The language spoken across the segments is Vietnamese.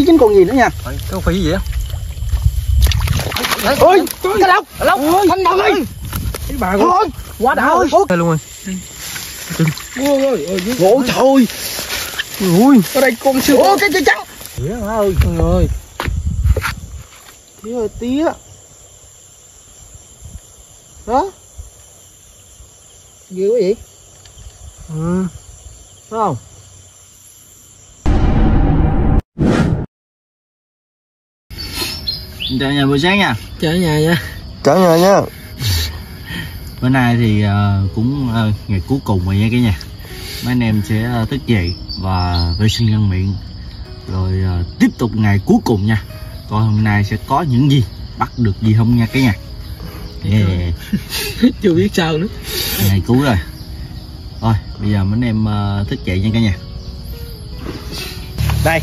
phí chính còn gì nữa nha. Cái con phí gì á? Ôi, cá lóc, anh Đồng ơi. Cái bà con quá đã ơi. Thôi luôn rồi. Ôi trời. Ui, ở đây con sư. Ô cái trắng. Tía ơi, trời ơi. Tía ơi, tía. Đó. Dữ quá vậy. Ừ. Đúng không? Chào nhà buổi sáng nha. Chào nhà nha. Chào nhà nha. Bữa nay thì cũng ngày cuối cùng rồi nha cả nhà. Mấy anh em sẽ thức dậy và vệ sinh răng miệng rồi tiếp tục ngày cuối cùng nha. Còn hôm nay sẽ có những gì, bắt được gì không nha cả nhà. Yeah. Chưa biết sao nữa. Ngày cuối rồi. Thôi bây giờ mấy anh em thức dậy nha cả nhà. Đây,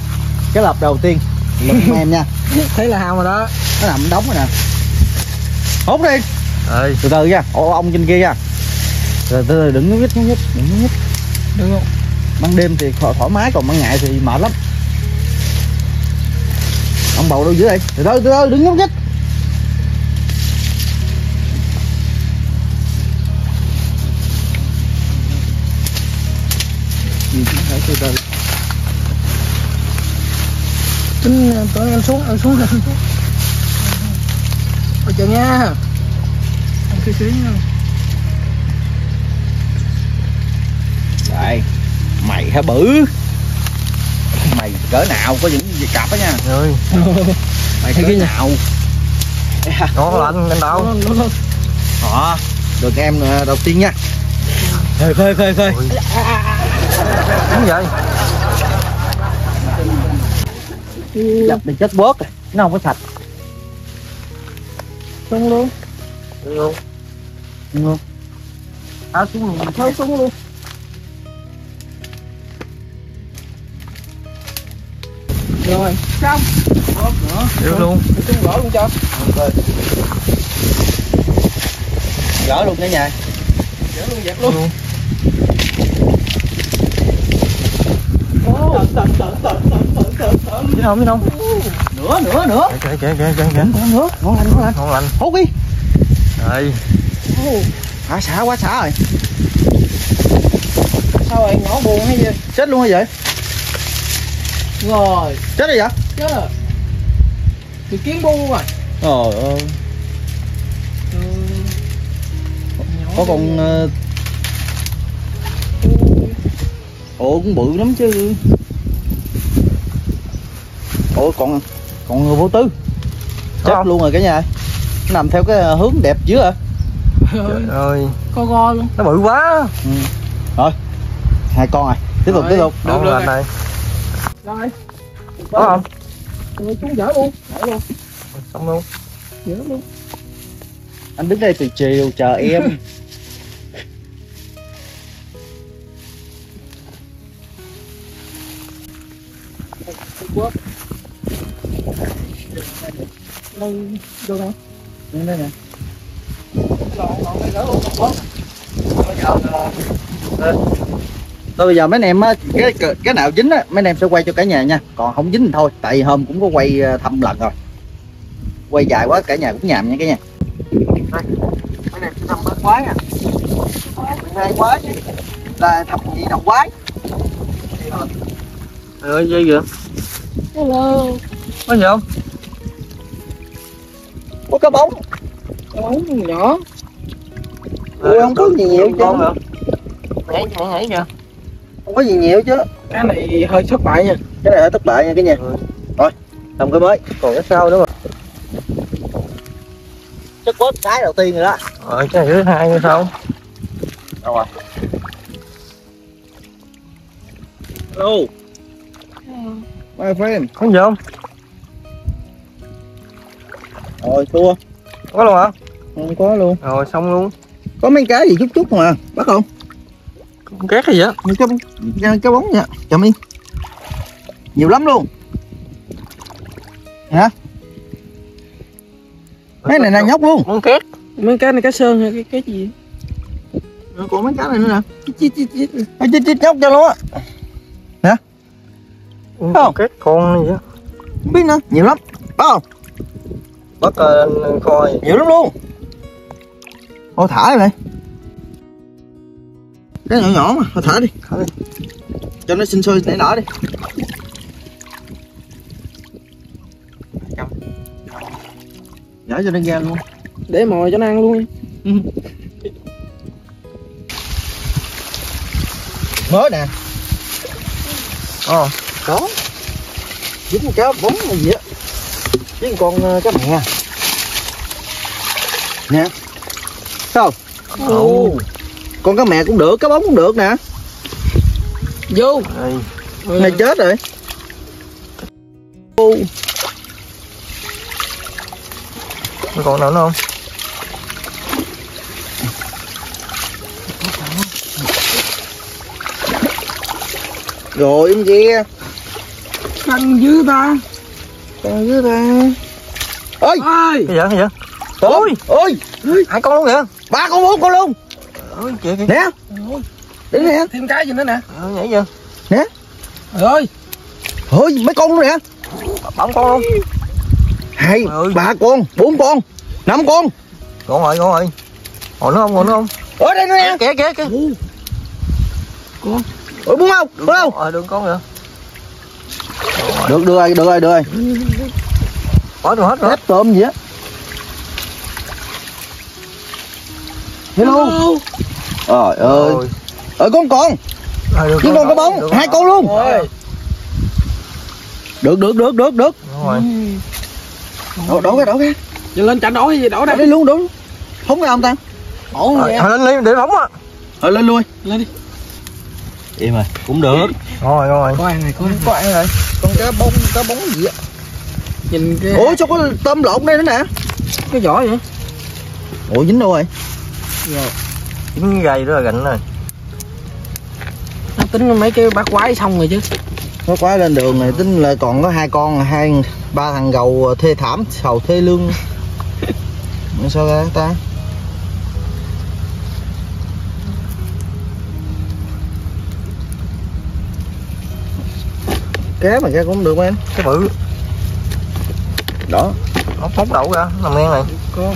cái lọc đầu tiên mấy em nha. Thấy là hao rồi đó. Nó nằm đóng rồi nè. Hốt đi. Ê. Từ từ nha. Ô, ông trên kia nha. Rồi từ đừng nhúc nhích, đừng không. Ban đêm thì thoải mái, còn ban ngày thì mệt lắm. Ông bầu đâu dưới đây. Từ từ, đừng nhúc nhích. Gì cũng phải từ từ. Tụi em xuống rồi. Ôi trời nha. Anh cứ xíu nha. Đây. Mày hả bự. Mày cỡ nào có những gì cặp á nha. Rồi. Mày cỡ nào. Nó lạnh lên đâu. Đó. Được em đầu tiên nha. Khơi khơi khơi. Đúng vậy. Dập thì chết bớt rồi, nó không có sạch. Xuống luôn. Xuống luôn. Áo xuống luôn. Thôi xuống luôn. Rồi, xong. Bớt nữa. Được luôn. Xuống gỡ luôn cho. Ok. Gỡ luôn cả nhà. Gỡ luôn dẹp luôn. Chứ không nữa kìa nữa ngon lành hút đi đây. Quá xả rồi sao vậy, ngõ buồn hay gì chết luôn hay vậy rồi chết rồi vậy chết rồi thì kiến bu rồi trời ơi có con ồ cũng bự lắm chứ. Ôi còn người vô tư chết không? Luôn rồi cả nhà, nó nằm theo cái hướng đẹp dữ rồi. Trời ơi co go luôn, nó bự quá. Ừ. Rồi hai con rồi, tiếp tục được rồi này rồi có không người xuống dở luôn xong luôn anh đứng đây từ chiều chờ em. Quốc đâu đâu đây nè bây giờ mấy anh em á, cái nào dính á mấy anh em sẽ quay cho cả nhà nha, còn không dính thì thôi, tại hôm cũng có quay thăm lần rồi, quay dài quá cả nhà cũng nhàm nha cả nhà. Mấy anh em sẽ thăm bớt quái nha, hai quái là thăm gì đâu quái ơi dây kìa. Hello. Có gì không? Có cá bóng. Cá bóng nhỏ. Ui không có gì nhiều chứ. Nhảy kìa. Không có gì nhiều chứ. Cái này hơi thất bại nha. Cái nhà. Ừ. Rồi, làm cái mới, còn cái sau nữa mà. Chất bớt cái đầu tiên rồi đó. Rồi cái thứ hai nữa sao? Đâu rồi? Hello. My friend. Không gì không? Rồi thua. Có luôn hả? Không có luôn. Rồi xong luôn. Có mấy cái gì chút mà bắt không? Con cát hay vậy? Cái bóng nha. Chậm đi. Nhiều lắm luôn. Hả? Mấy này là nhóc luôn. Con cát. Mấy cái này cá sơn hay cái gì? Rồi còn mấy cái này nữa nè. Chít nhóc cho luôn á. Hả? Không? Cái con gì á Không biết nữa, nhiều lắm. Có không? Bắt coi. Nhiều lắm luôn. Ô thả đi mày. Cái nhỏ nhỏ mà, thôi thả đi. Thả đi. Cho nó sinh sôi nảy nở đi. Để cho nó ra luôn. Để mồi cho nó ăn luôn. Mới nè. Ờ, có. Dính con cá bóng là gì á. Dính con cá mẹ. Nè. Sao? Ồ. Con cá mẹ cũng được, cá bóng cũng được nè. Vô. Này chết rồi. Ô. Còn nào nữa không? Rồi em kia. Căng dưới ta. Căng dưới ta. Ôi. Ôi. Cái gì vậy? Cái gì vậy? Ôi. Ôi. Hai con luôn kìa. Ba con, bốn con luôn. Ôi kìa kìa. Nè. Đến nè. Thêm cái gì nữa nè. Ờ nhảy vô. Nè. Trời ơi. Ôi mấy con luôn nè. Bóng con luôn. 2, 3 con, 4 con, 5 con. Con rồi, con rồi. Còn nữa không, còn nữa không? Ủa đây nó nè. Kìa kìa kìa. Con. Ủa muốn không? Muốn không? Ờ đừng con kìa. Được đưa ai, đưa ai, đưa ai. Bỏ được hết rồi. Hết tôm gì á. Hello. Trời ơi. Ờ con. Chứ con có bóng, 2 con luôn. Được được được được được. Rồi. Đổ cái đổ cái. Giờ lên chả đổ cái gì đổ đây. Đổ đi luôn đổ. Phóng ra không ta? Đổ vậy. Thôi lên lấy để phóng á. Thôi lên luôn. Lên đi. Im rồi, cũng được. Rồi rồi. Có ăn này, có ăn rồi. Con cá bóng gì á. Nhìn cái. Ủa sao có tôm lộn đây nữa nè. Cái vỏ vậy. Ủa dính đâu rồi? Rồi. Dính gầy đó là gạnh rồi. Nó tính mấy cái bát quái xong rồi chứ. Bát quái lên đường này tính là còn có 2 con, 2, 3 thằng gầu thê thảm, sầu thê lương. Sao ra ta? Cá mà ra cũng được em. Cái bự. Đó. Nó phóng đậu ra, làm men này. Có.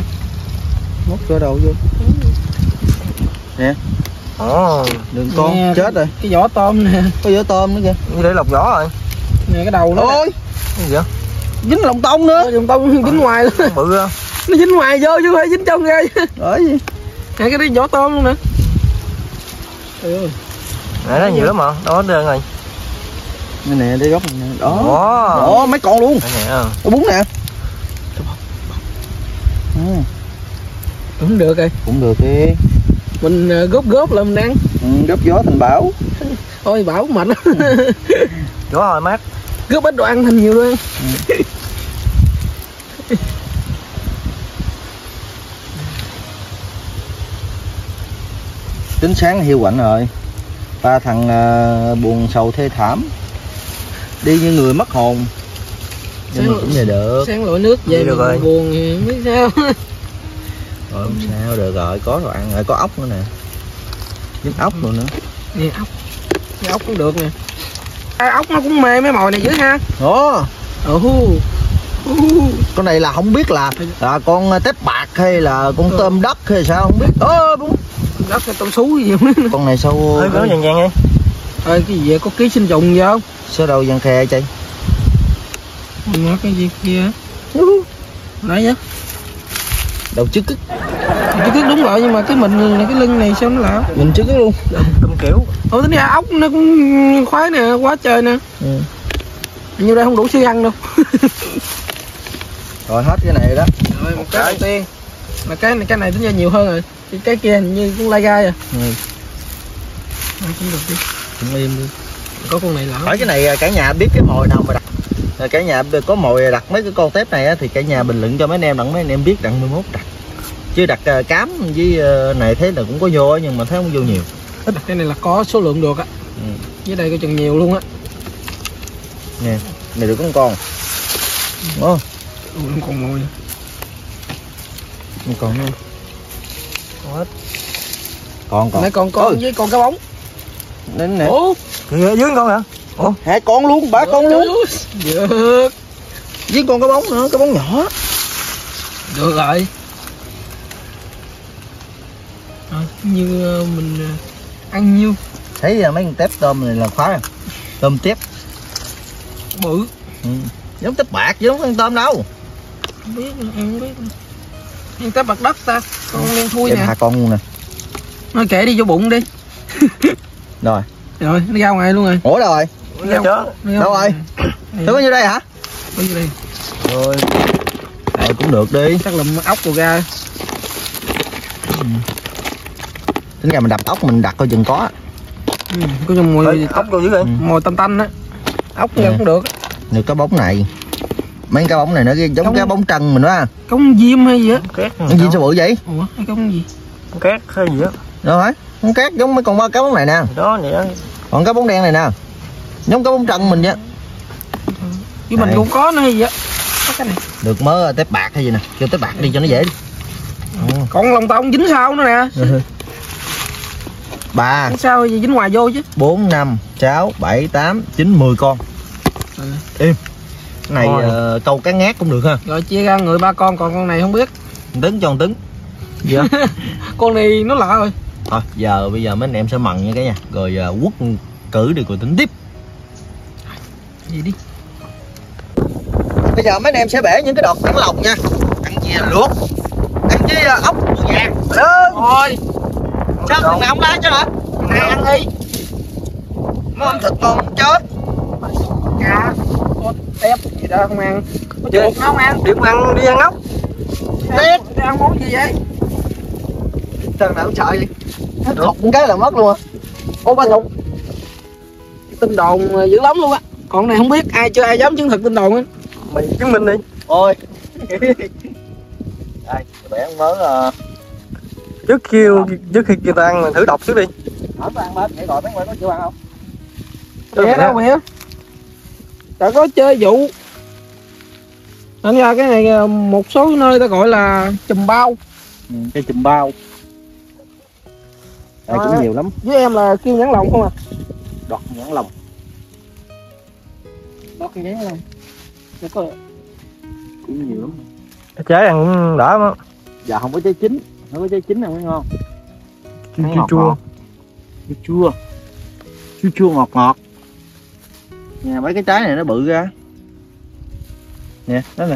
Móc cơ đầu vô. Nè. Ồ, đừng con nè, chết rồi. Cái vỏ tôm nè. Có vỏ tôm nữa kìa. Để lọc vỏ rồi. Nè cái đầu nó. Ôi. Cái gì vậy? Dính lòng tông nữa. Lòng tông dính ngoài luôn. Bự ra. Nó dính ngoài vô chứ phải dính trong ra. Bởi gì? Nè cái vỏ tôm luôn nè. Trời ơi. Nè nó nhiều lắm mà. Đó đơn rồi. Đây nè, đây góc này nè. Đó. Đó, mấy con luôn. Có bún nè. Cũng được rồi. Cũng được đi. Mình góp là mình ăn. Ừ, góp gió thành bão. Ôi bão mạnh. Gió hồi mát. Góp ít đồ ăn thành nhiều luôn. Tính sáng hiu quạnh rồi. 3 thằng buồn sầu thê thảm. Đi như người mất hồn. Nhưng sáng mà cũng về được. Sáng lội nước về được rồi. Buồn thì không biết sao. Rồi không sao, được rồi, có rồi ăn rồi, có ốc nữa nè. Dính ốc luôn nữa. Nè ốc. Cái ốc cũng được nè. Cái ốc nó cũng mê mấy mồi này dữ ha. Ồ. Con này là không biết là con tép bạc hay là con tôm đất hay sao không biết. Ơ bún. Đất hay tôm sú gì vậy? Con này sao ơi nó vàng vàng đi. Ơi cái gì vậy, có ký sinh trùng gì không? Sao đầu vàng khè chị. Nó cái gì kia. Nói vậy. Đầu trước cứt. Trước cứt đúng rồi, nhưng mà cái mình này, cái lưng này sao nó lạ. Mình trước cứt luôn. Tôm kiểu. Ủa tính ra ốc nó cũng khoái nè, quá trời nè. Ừ. Nhiêu đây không đủ siêu ăn đâu. Rồi hết cái này đó. Rồi một cái đầu tiên. Mà cái này tính ra nhiều hơn rồi. Cái kia hình như cũng lai gai rồi. Ừ. À, cũng được đi. Cũng im đi. Có con này lạ. Hỏi cái này cả nhà biết cái mồi nào mà đặt. Cả nhà có mồi đặt mấy cái con tép này thì cả nhà bình luận cho mấy anh em, đặng mấy anh em biết, đặng 11 đặt. Chứ đặt cám với này thế là cũng có vô nhưng mà thấy không vô nhiều. Ít. Cái này là có số lượng được á. Ừ. Với đây coi chừng nhiều luôn á. Nè, này được con. Ồ. Con mồi. Còn luôn. Còn hết. Còn. Nãy con có với con cá bóng. Đến nè. Ủa, dưới con hả? Ủa, 2 con luôn, 3 con luôn. Được. với con cá bóng nữa, cá bóng nhỏ. Được rồi. Như mình ăn nhiêu. Thấy là mấy con tép tôm này là khóa rồi. Tôm tép bự. Ừ. Giống tép bạc chứ không ăn tôm đâu. Không biết, em không biết. Nhưng tép bạc đất ta. Con đen thui nè. Hạ con luôn nè. Nói kệ đi vô bụng đi. Rồi. Rồi, nó ra ngoài luôn rồi. Ủa đâu rồi? Đâu rồi? Thứ bao nhiêu đây hả? Bao nhiêu đây? Rồi. Đây cũng được đi. Chắc lùm ốc rồi ra. Tính ra mình đập ốc mình đặt coi chừng có. Ừ, có trong mùi ốc đâu dữ vậy? Mùi tanh tanh á. Ốc ra cũng được. Được cá bóng này. Mấy cá bóng này nó giống cá bóng trần mình đó ha. Cống diêm hay gì á? Cống diêm sao bự vậy? Ủa, cái cống gì? Cát hay gì á? Rồi hả? Con cát giống mấy con ba cá bóng này nè. Đó nè. Còn cá bóng đen này nè. Giống cá bóng trần mình vậy. Chứ mình cũng có nữa hay gì á. Có cái này. Được mớ tép bạc hay gì nè, kêu tép bạc đi cho nó dễ đi. Còn lòng tông dính sao nữa nè. 3 sao gì dính ngoài vô chứ. 4 5 6 7 8 9 10 con. Im. Cái này câu cá ngát cũng được ha. Rồi chia ra người ba con, còn con này không biết. Tấn tròn tấn. Dạ. Con này nó lạ rồi. Thôi giờ bây giờ mấy anh em sẽ mần nha cả nhà. Rồi quất cử đi rồi tính tiếp. Gì đi. Bây giờ mấy anh em sẽ bể những cái đọt cắn lồng nha. Ăn chi là luộc. Ăn chi là ốc vàng. Thôi. Sao thằng này không lái chứ hả? Thằng này ăn đi. Nó ăn thịt con không chết. Cá, có tép gì đó không ăn. Có chuột nó không ăn. Đừng ăn đi ăn ốc. Tép. Đi ăn món gì vậy? Thằng nào cũng sợ vậy? Nó thục một cái là mất luôn à. Ô ba Thục. Tin đồn dữ lắm luôn á. Còn này không biết ai chưa ai dám chứng thực tin đồn á. Mình chứng minh đi. Ôi. Đây, bẻ con mớ trước khi kêu ta ăn mình thử đọc trước đi. Hỏi ta ăn bếp vậy rồi, bán quay có chịu ăn không? Dạ đâu mẹ. Ta có chơi vụ. Nên ra cái này một số nơi ta gọi là chùm bao. Ừ, cái chùm bao. Đây cũng nhiều lắm. Với em là kêu nhãn lồng không à? Đọt nhãn lồng. Đọt nhãn lồng. Nó có cũng nhiều lắm. Trái ăn cũng đỡ lắm. Dạ không có trái chín. Nó có trái chín này mới ngon. Chua chua. Chua chua. Chua ngọt ngọt. Nè mấy cái trái này nó bự ra. Nè, đó nè.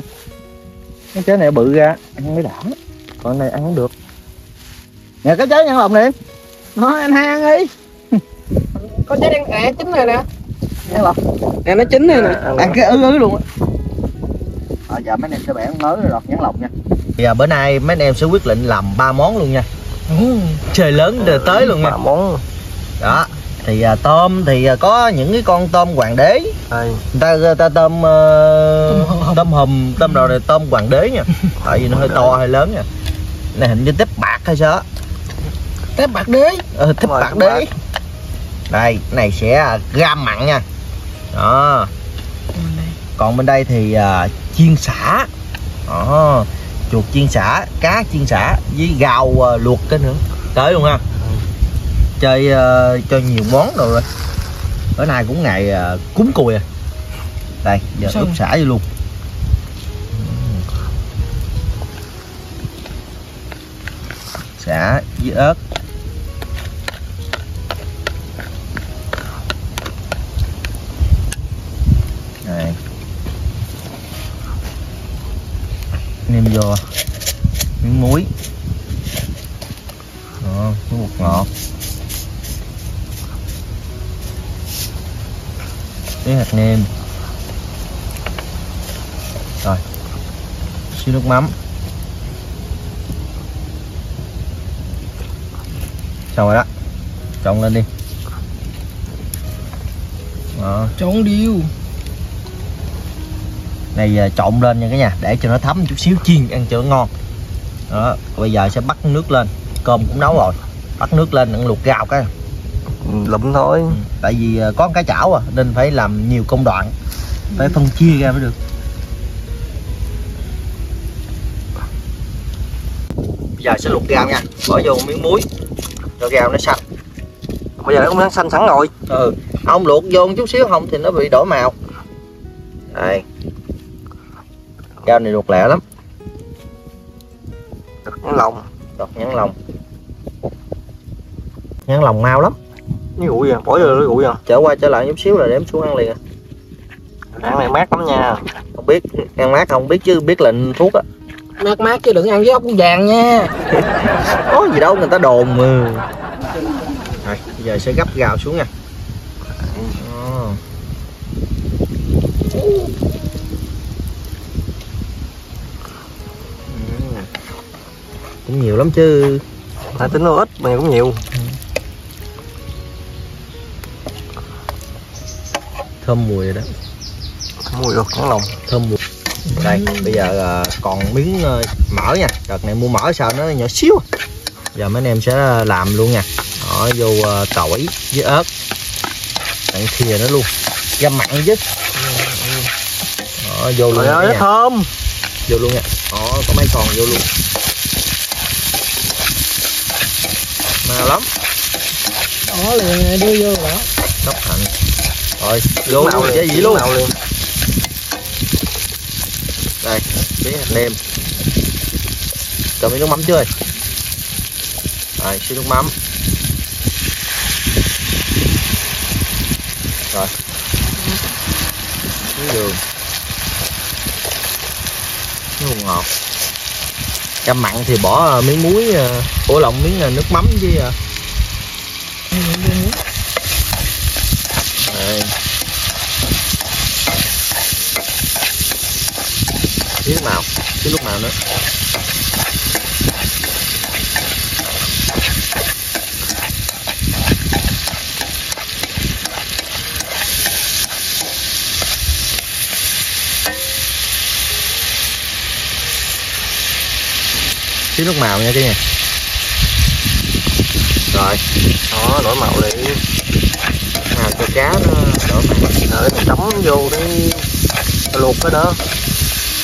Cái trái này bự ra, ăn mới đã. Còn này ăn không được. Nè cái trái nhãn lồng này. Nói anh hai ăn đi. Có trái đen ẻ chín này nè. Nhãn lồng. Nè nó chín này nè. Ăn cái ứ luôn á. Rồi giờ mấy anh em sẽ bẻ mới rồi nhãn lồng nha. Bây giờ bữa nay mấy anh em sẽ quyết định làm 3 món luôn nha. Trời lớn trời tới luôn nha. 3 món. Đó, thì tôm thì có những cái con tôm hoàng đế. Người ta tôm tôm hùm, tôm đầu này tôm hoàng đế nha. Tại vì nó hơi to hơi lớn nha. Này hình như tép bạc hay sao? Tép bạc đế. Tép bạc đế. Đây, cái này sẽ gam mặn nha. Đó. Còn bên đây thì chiên sả. Đó. Chuột chiên sả, cá chiên sả với gạo luộc cái nữa. Tới luôn ha. Chơi cho nhiều món rồi. Bữa nay cũng ngày cúng cùi rồi. Đây, giờ ướp sả vô luôn. Sả với ớt. Đây. Nêm vô miếng muối. Đó, có bột ngọt. Miếng hạt nêm. Rồi. Xíu nước mắm. Xong rồi đó. Trộn lên đi. Đó. Trộn điêu. Này trộn lên nha cả nhà, để cho nó thấm chút xíu chiên ăn cho nó ngon. Đó, bây giờ sẽ bắt nước lên, cơm cũng nấu rồi. Bắt nước lên ăn luộc gạo cái. Lụm thôi. Ừ, tại vì có cái chảo à nên phải làm nhiều công đoạn. Phải phân chia ra mới được. Bây giờ sẽ luộc gạo nha, bỏ vô miếng muối cho gạo nó xanh. Bây giờ nó cũng đang xanh sẵn rồi. Ừ, không luộc vô chút xíu không thì nó bị đổi màu. Đây. Dao này ruột lẻ lắm. Đọt nhãn lồng. Nhãn lồng mau lắm. Nó rụi rồi, bỏ vô nó rụi rồi. Trở qua trở lại chút xíu là đếm xuống ăn liền à. Ăn này mát lắm nha. Không biết ăn mát không biết chứ biết là thuốc á. Mát chứ đừng ăn với ốc vàng nha. Có gì đâu người ta đồn mà. Rồi, bây giờ sẽ gấp gào xuống nha. Cũng nhiều lắm chứ. Tại tính nó ít mà cũng nhiều. Thơm mùi rồi đó. Mùi được lắm. Thơm mùi. Đây, bây giờ còn miếng mỡ nha. Đợt này mua mỡ sao nó nhỏ xíu. Giờ mấy anh em sẽ làm luôn nha. Đó, vô tỏi với ớt. Đặng thìa nó luôn. Ra mặn chứ. Đó, vô luôn ơi, nha. Thơm. Vô luôn nha. Đó, có mấy còn vô luôn. Màu lắm. Đó liền đưa vô rồi đó. Đốc hành. Rồi, vô màu cái gì luôn. Đây, tí hạt nêm. Cho miếng nước mắm chưa? Rồi, xíu nước mắm. Rồi. Xíu đường. Xíu hồng ngọt. Cho mặn thì bỏ miếng muối, ủa lộn miếng nước mắm với đây. Tí lúc nào nữa. Tí nước màu nha cái này. Rồi, đó đổi màu đi. Màu cho cá nó đổi màu. Rồi mình chấm vô cái luộc cái đó.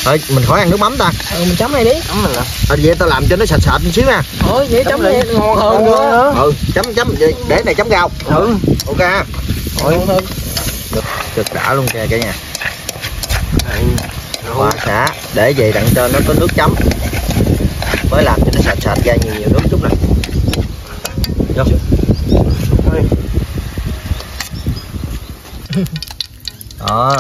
Thôi mình khỏi ăn nước mắm ta. Ừ mình chấm này đi. Chấm mình à. Vậy tao làm cho nó sạch sạch một xíu nha. Thôi vậy chấm này ngon hơn nữa. Ừ, chấm để này chấm rau. Ừ. Ok. Thôi hơn. Được, cực đã luôn kìa cả nhà. Hoa xả để vậy đặng cho nó có nước chấm. Mới làm cho nó sạch ra nhiều nước chút này. Vô. Đó.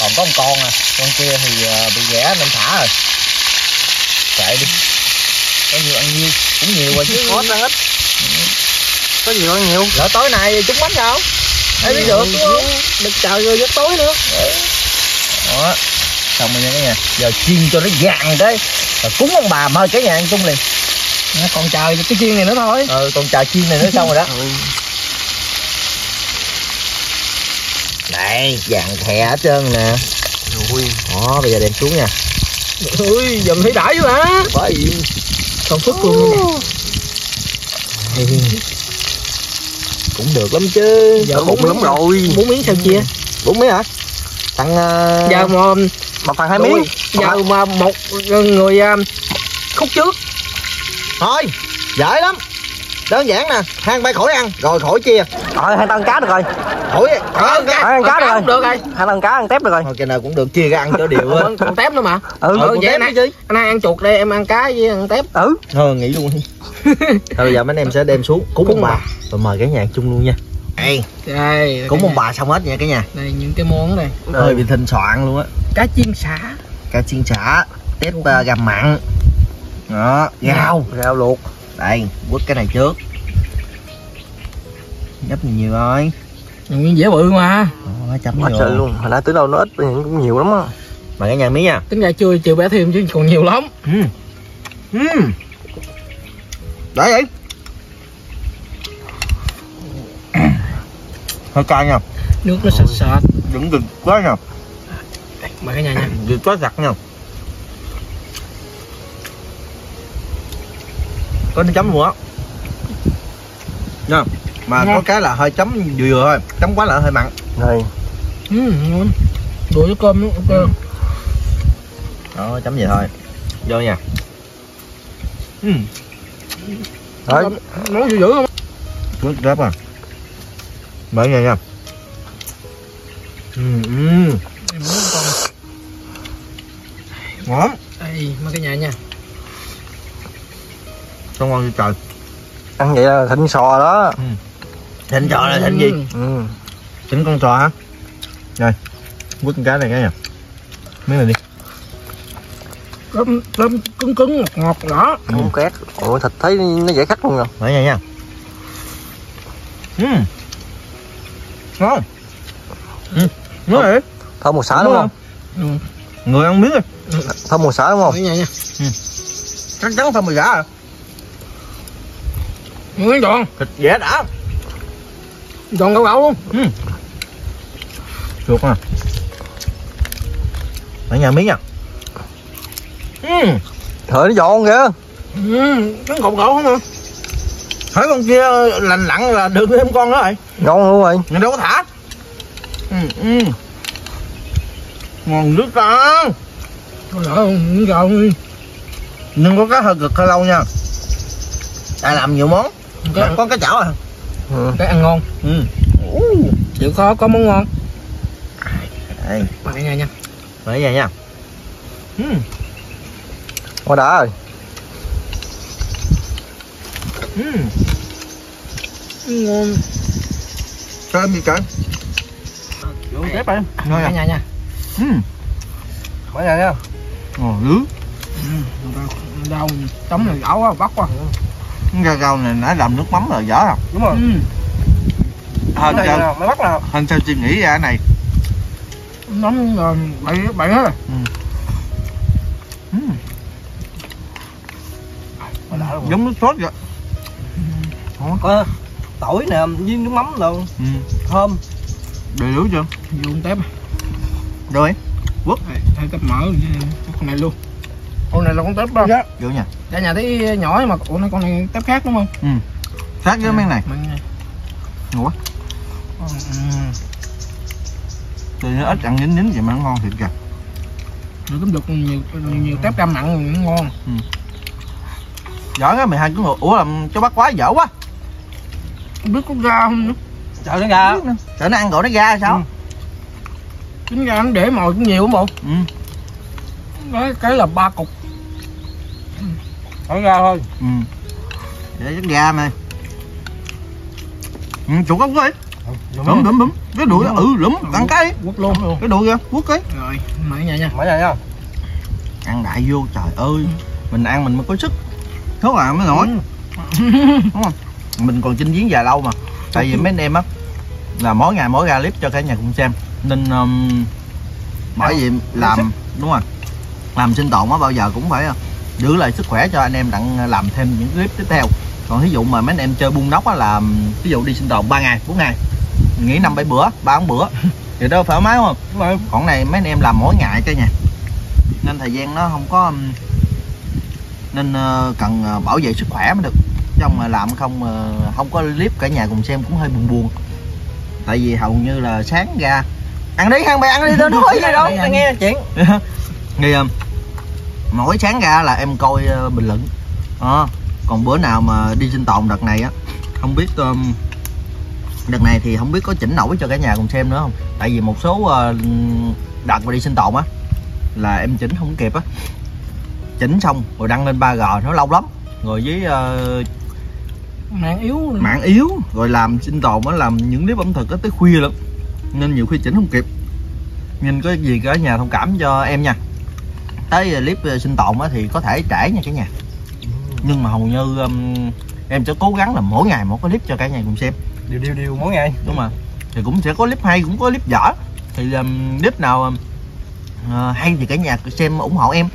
Còn có một con à, con kia thì bị ghẻ nên thả rồi. Chạy đi. Có nhiều ăn nhiều, cũng nhiều rồi chứ khó ăn ít. Có nhiều ăn nhiều. Lỡ tối nay trúng bánh đâu. Đấy mới được đúng không? Đừng chờ vô giấc tối nữa. Đó. Xong rồi nha cả nhà. Giờ chiên cho nó vàng cái rồi cúng ông bà mời cả nhà ăn chung liền. Còn chờ cái chiên này nữa thôi. Ừ còn chờ chiên này nữa xong rồi đó. Đây vàng thè hết trơn nè. Đó bây giờ đem xuống nha. Ui dùm thấy đãi quá mà. Bởi vì không phức luôn nè. Cũng được lắm chứ. Giờ 4 miếng rồi. 4 miếng sao chia? 4 miếng hả? Tặng giờ một phần 2 miếng. Giờ mà một người khúc trước. Thôi dễ lắm. Đơn giản nè, hai bay khỏi ăn rồi khỏi chia. Rồi hai tao ăn cá được rồi. Khỏi ăn cá được rồi. Hai tao ăn cá ăn tép được rồi. Thôi cái nào cũng được chia ra ăn cho đều á. Còn tép nữa mà. Ừ vậy nè. Anh ăn chuột đây em ăn cá với ăn tép. Ừ. Thôi nghỉ luôn đi. Thôi bây giờ mấy anh em sẽ đem xuống cúng ông bà rồi mời cả nhà chung luôn nha. Đây cũng ông bà xong hết nha cả nhà. Đây những cái món này hơi bị thịnh soạn luôn á. Cá chiên xả, tép gà mặn đó, rau luộc. Đây quất cái này trước, gấp nhiều rồi. Nguyên dễ bự mà chấm quá trời luôn. Hồi nãy tới đâu nó ít cũng nhiều lắm á mà cả nhà miếng nha. Tính ra chưa bẻ thêm chứ còn nhiều lắm. Đấy vậy hơi cay nha, nước nó sạch sệt vẫn gừng quá nha. Mời cả nhà nha, gừng quá giặt nha. Có nước chấm nữa nha mà nha. Có cái là hơi chấm vừa thôi, chấm quá là hơi mặn rồi. Ngon đùi với cơm nữa. Ok đó chấm vậy thôi vô nha. Đấy nói dữ không nước ráp à. Mời nha. Ngon. Ây, mà cái nhà nha. Sao ngon vậy trời. Ăn vậy là thịnh sò đó. Ừ. Thịnh sò là thịnh gì? Ừ. Thịnh con sò hả? Rồi. Quất con cá này cái nha. Miếng này đi. Cơm cứng cứng ngọt ngọt đó. Ừ. Két. Ủa thịt thấy nó dễ khắc luôn rồi. Để nha nha. Ngon. Ngon vậy? Thơm một xả đúng không? Ừ. Người ăn miếng rồi. Thơm mùi xả đúng không? Để nha nha. Chắc chắn thơm mùi xả rồi. Nguyên tròn. Thịt dễ đã. Tròn gạo gạo luôn. Chuột nè. Để nhà miếng nha. Thời nó giòn kìa. Trứng cột gạo không hả? Thấy con kia lành lặn là được thêm con đó rồi. Ngon luôn rồi. Mình đâu có thả. Ngon nước ta. Có lỡ không? Gạo đi. Nhưng có cá hơi cực hơi lâu nha. Ta làm nhiều món. Cái có cái chảo à. Cái ăn ngon. Chịu khó có món ngon. Đây. Mày nha nha. Mày nha nha. Quá đã rồi. Ngon. Cơm gì cỡ? Vô tiếp em. Ngon nha nha nha. Khỏi nha nha. Ngon lứa. Đâu chấm này gạo quá bắt quá. Cái rau này nãy làm nước mắm rồi dở không? Đúng rồi. Hình sao chị nghĩ ra cái này? Nóng rồi, bậy hết rồi. Giống nước sốt vậy. Có tỏi nè với nước mắm luôn. Thơm. Đầy đủ chưa? Dùng tép. Rồi. Quất. Thêm tép mỡ con này luôn. Con này là con tép không? Vô nha. Cả nhà thấy nhỏ mà con này tép khác đúng không? Khác với miếng này. Ngủ. Từ nó ít ăn nhín nhín vậy mà nó ngon thiệt kìa. Nó cũng được nhiều tép cam mặn rồi nó ngon. Giỏi cái mày hai cứ ngồi. Ủa làm cho bắt quá dở quá. Không biết có ra không nữa. Sợ nó ra. Sợ nó ăn rồi nó ra hay sao? Chính ra nó để mồi cũng nhiều lắm bộ. Đấy, cái là 3 cục. Thở ra thôi. Để chắc ra mày. Chuột không có ấy. Đúng. Cái đuổi nó lụm, ăn cái quất luôn luôn. Cái đuổi kìa, quất cái. Rồi, mở nhà nha. Mở nhà nha. Ăn đại vô trời ơi. Mình ăn mình mới có sức. Thuốc à mới nổi. Đúng không? Mình còn chinh chiến dài lâu mà. Tại vì mấy anh em á là mỗi ngày mỗi ra clip cho cả nhà cùng xem. Nên bởi vì làm đúng rồi. Làm sinh tồn á bao giờ cũng phải giữ lại sức khỏe cho anh em đặng làm thêm những clip tiếp theo. Còn ví dụ mà mấy anh em chơi buôn đốc á là ví dụ đi sinh tồn 3 ngày, 4 ngày, nghỉ 5-7 bữa, 3-4 bữa thì đâu thoải mái đúng không? Còn này mấy anh em làm mỗi ngày cái nha. Nên thời gian nó không có, nên cần bảo vệ sức khỏe mới được. Trong mà làm không có clip cả nhà cùng xem cũng hơi buồn. Tại vì hầu như là sáng ra ăn đi hang bè ăn đi tao nói gì đâu, tao nghe chuyện. Nghe không? Mỗi sáng ra là em coi bình luận. Còn bữa nào mà đi sinh tồn đợt này á, không biết đợt này thì không biết có chỉnh nổi cho cả nhà cùng xem nữa không. Tại vì một số đợt mà đi sinh tồn á là em chỉnh không kịp á. Chỉnh xong rồi đăng lên 3G nó lâu lắm. Rồi với mạng yếu rồi làm sinh tồn á, làm những clip ẩm thực á tới khuya lắm. Nên nhiều khi chỉnh không kịp. Nhìn có gì cả nhà thông cảm cho em nha. Tới clip sinh tồn á thì có thể trễ nha cả nhà. Nhưng mà hầu như em sẽ cố gắng là mỗi ngày một cái clip cho cả nhà cùng xem. Điều mỗi ngày. Đúng mà. Thì cũng sẽ có clip hay, cũng có clip dở. Thì clip nào hay thì cả nhà xem ủng hộ em.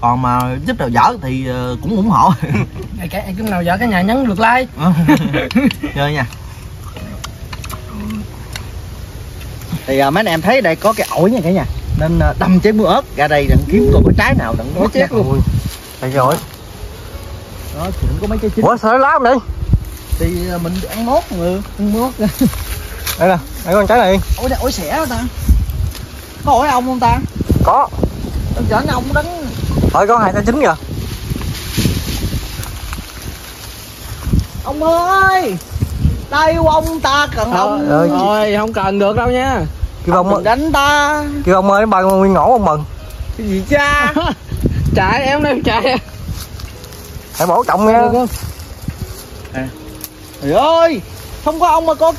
Còn mà clip nào dở thì cũng ủng hộ. Clip nào dở cả nhà nhấn lượt like. Chơi nha. Thì mấy anh em thấy đây có cái ổi nha cả nhà. Nên đâm trái mưa ớt ra đây đừng kiếm coi có trái nào đừng có chết luôn. Đây rồi. Đó, có mấy trái chín. Ủa sao nó lá này? Thì mình ăn mốt người, ăn mốt. Đây nè, đây con trái này. Ổi xẻ hả ta? Có ổi ong không ta? Có. Tao chở nó ong đánh. Thôi có 2 trái chín kìa. Ông ơi! Đây ông ta cần ông. Rồi không cần được đâu nha. Kêu ông đánh ta. Kêu ông ơi, bà nguyên ngổ ông mừng. Cái gì cha? Chạy em đây, chạy. Phải bổ trọng nha. Trời ơi, không có ông mà có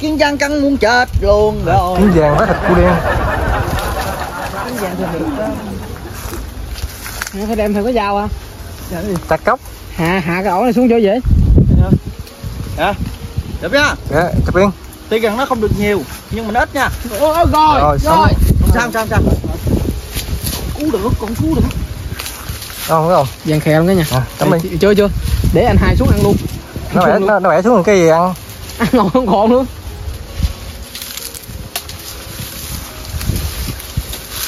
kiên giang căng muốn chết luôn rồi. Kiên giang phải thịt cua đen. Kiên giang thịt cua đen. Nó phải đem theo cái dao hả? Tạt cốc. Hạ cái ổ này xuống chỗ vậy. Dạ. Chụp nha. Dạ, chụp yên. Tuy rằng nó không được nhiều nhưng mà nó ít nha. Ôi rồi. Không sao. Cứu được, còn cứu được. Không rồi. Giang khè luôn cái nha. Cảm ơn. Chưa. Để anh hai xuống ăn luôn. Nó bẻ xuống cái gì ăn. Ăn ngồi không còn nữa.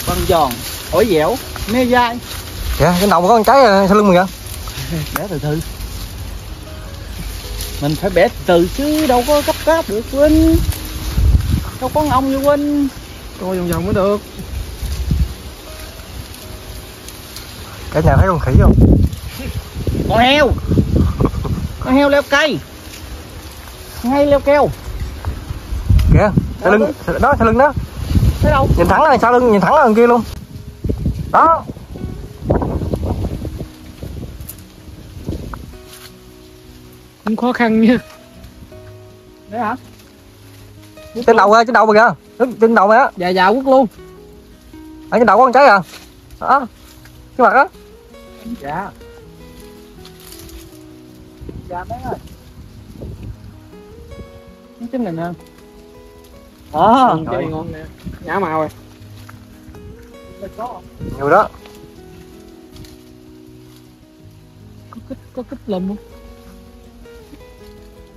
Băng giòn, ổi dẻo, mê dai. Dạ, cái nồng có con trái sau lưng mình kìa. Bẻ từ. Mình phải bẻ từ chứ đâu có gấp gáp được Quynh. Đâu có ngông như Quynh. Coi vòng vòng mới được. Cả nhà thấy con khỉ không? Con heo leo cây. Hay leo keo. Kìa, sau lưng đó, sau lưng đó. Thấy đâu? Nhìn thẳng là sau lưng, nhìn thẳng là đằng kia luôn. Đó. Cũng khó khăn nha. Đấy hả? Trên đầu ơi, trên đầu kìa. Trên đầu mày á. Dạ quất luôn. Ở trên đầu có con trái à? Đó. Cái mặt á. Dạ. Dạ mấy ơi. Cái này nè. Cái này ngon nè. Nhả màu rồi. Nhiều đó. Có kích lùm không?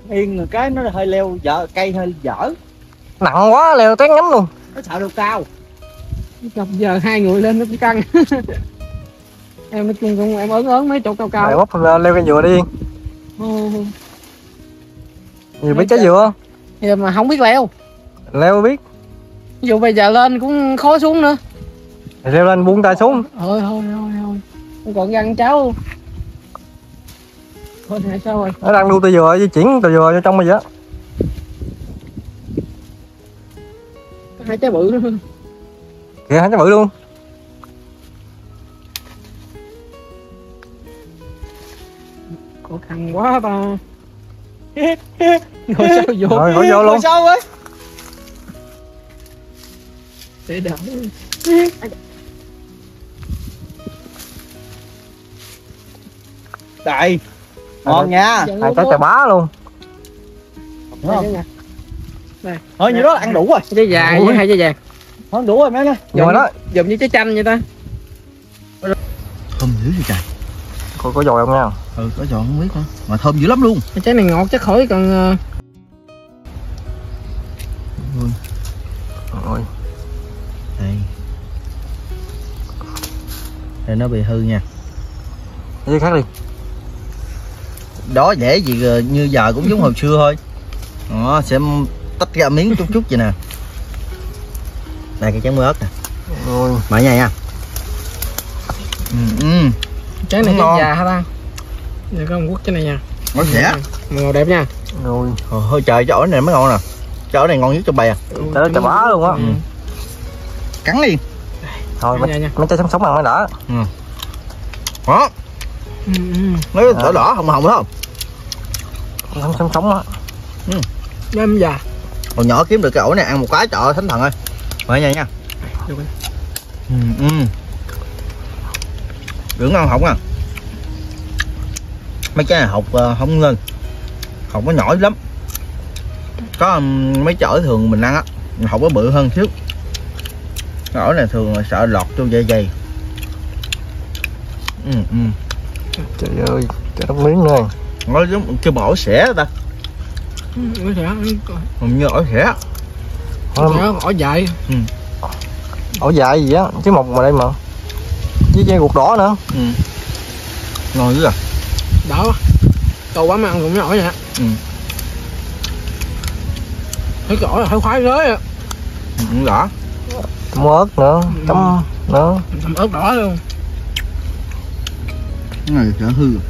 Yên rồi cái nó hơi leo dở, cây hơi dở. Nặng quá leo tét nhắm luôn. Nó sợ độ cao. Chọc giờ hai người lên nó cũng căng. Em nói chung cũng em ớn mấy chỗ cao. Mày bóc leo cây dừa đi Yên. Nhiều biết trái dừa. Giờ mà không biết leo. Leo biết. Ví dụ bây giờ lên cũng khó xuống nữa. Leo lên buông tay xuống. Thôi. Không còn răng cháu luôn. Sao rồi? Nó đang đu tơ dừa với chuyển tơ dừa vô trong bây giờ. Có hai trái bự luôn. Kìa hai trái bự luôn. Khó khăn quá ba. Ngồi sao vô. Rồi ngồi vô luôn. Ngồi sao ấy. Để đỡ. Đây. Ngon nha, hai trái chà bá luôn. Đúng không? Đây. Thôi nhiêu đó là ăn đủ rồi. Trái dài với hai trái vàng. Ăn đủ rồi mấy nó. Rồi đó, dùm như trái chanh vậy ta. Thơm dữ vậy trời. Có giòn không nha? Ừ, có giòn không biết hả? Mà thơm dữ lắm luôn. Trái này ngọt chắc khỏi còn. Rồi. Đây. Đây nó bị hư nha. Cái khác đi. Đó dễ gì như giờ cũng giống hồi xưa thôi. Đó, sẽ tách ra miếng chút vậy nè. Đây cái trái mưa ớt nè. Mở nha nha. Trái này ngon. Già hả ta? Để con quất cái này nha. Nó rẻ. Màu đẹp nha. Rồi. Hơi trời cho ổi này mới ngon nè. Cho ổi này ngon nhất cho bè. Trời ơi bá luôn á. Cắn đi. Thôi mấy trái sống ăn mới đã. Đó. Nó đỏ hồng phải không? Sống á. Đem già. Hồi nhỏ kiếm được cái ổ này ăn một cái chợ thánh thần ơi. Mở nha. Dưỡng ngon hổng à. Mấy trái này hột không ngưng. Hột nó nhỏ lắm. Có mấy chợ thường mình ăn á, hột nó bự hơn xíu. Cái ổ này thường sợ lọt vô dạ dày. Trời ơi, trời đất miếng luôn. Nó giống kêu bỏ xẻ ta. Ổi xẻ. Hình như ổi xẻ. Ổi dại. Ổi dại gì á, chứ mọc mà đây mà. Với chai ruột đỏ nữa. Ngon dữ à. Đỏ quá. Cầu quá mà ăn cũng với ổi vậy hả? Thấy cái ổi là thấy khoái rới à. Đỏ. Chấm ớt nữa, chấm nữa. Chấm ớt đỏ luôn. Cái này chả hư rồi.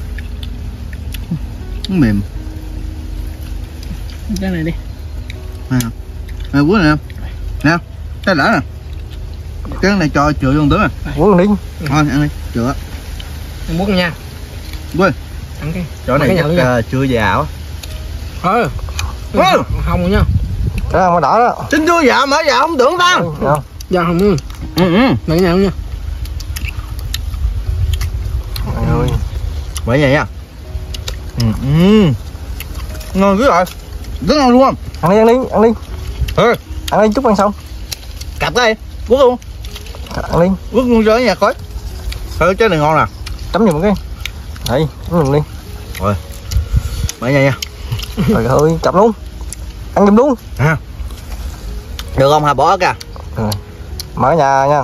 Nó mềm. Cái này đi. Này hả? Này cuối này nè. Nè, trái lỡ nè. Cái này cho chữa con tướng à. Uống đi. Thôi ăn đi, chữa. Em muốn nha. Quên. Ăn cái. Chỗ này chưa già á. Ơ. Không nha. Cái mà đỏ đó. Chính chưa già mà già không tưởng ta. Dạ không nha. Nãy nha không nha. Rồi. Bởi vậy nha. Ngon cứ rồi. Rất ngon luôn. Ăn đi, ăn đi, ăn đi. Ừ. Ăn đi chút ăn xong. Cặp cái đi. Quất luôn. Ăn đi. Quất luôn cho ở nhà coi. Thôi trái này ngon nè. Chấm giùm cái. Đây, chấm giùm đi. Rồi. Mày nha nha. Trời ơi, chọc luôn. Ăn giùm luôn. À. Được không? Hà bỏ ớt à? Ừ. Mở nhà nha.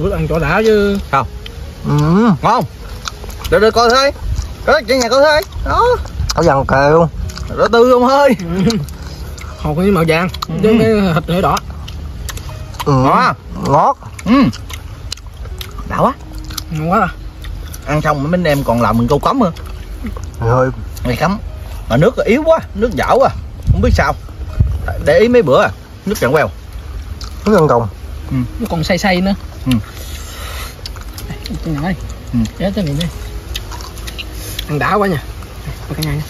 Quất ăn chỗ đã chứ. Không. Ngon. Để đưa coi thôi. Đó, trên nhà coi thôi. Đó. Áo vàng kề luôn. Đó tư không ơi. Hột với màu vàng, với cái thịt hơi đỏ. Ngon, ngọt. Đảo quá. Ngon quá à. Ăn xong mấy em còn làm mình câu cấm nữa. Rồi, mày cấm. Mà nước yếu quá, nước dảo quá, không biết sao. Để ý mấy bữa à, nước chẳng queo. Nước ăn còng. Nó còn say say nữa. Tôi nhỏ đi. Để tới miệng đi. Ăn đã quá nha. Mà cái này nha.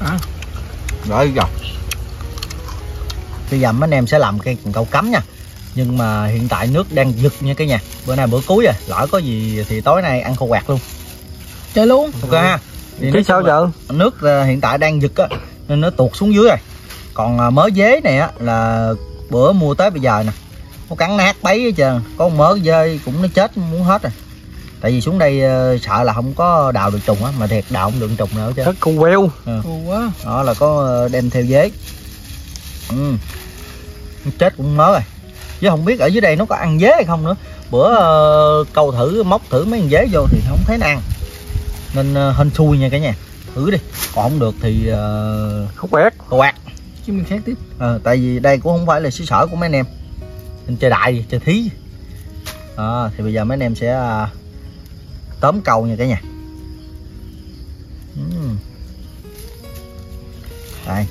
À. Rồi giờ bây giờ mấy anh em sẽ làm cây câu cấm nha. Nhưng mà hiện tại nước đang giật nha cả nhà. Bữa nay bữa cuối rồi, lỡ có gì thì tối nay ăn khô quạt luôn. Chơi luôn. Ok ha. Thì sao giờ? Nước hiện tại đang giật á nên nó tuột xuống dưới rồi. Còn mớ dế này á là bữa mua tới bây giờ nè. Nó cắn nát bấy hết trơn. Có mớ dê cũng nó chết muốn hết rồi. Tại vì xuống đây sợ là không có đào được trùng á, mà thiệt đào không được trùng nào hết trơn. Rất cù queo. Quá. Đó là có đem theo dế. Chết cũng mớ rồi. Chứ không biết ở dưới đây nó có ăn dế hay không nữa. Bữa câu thử móc thử mấy con dế vô thì không thấy nó ăn. Nên hên xui nha cả nhà. Thử đi. Còn không được thì khúc quẹt. Quạt. Chứ mình khác tiếp. Tại vì đây cũng không phải là xứ sở của mấy anh em. Nên chơi đại, chơi thí. Thì bây giờ mấy anh em sẽ tóm câu nha cả nhà. Đây.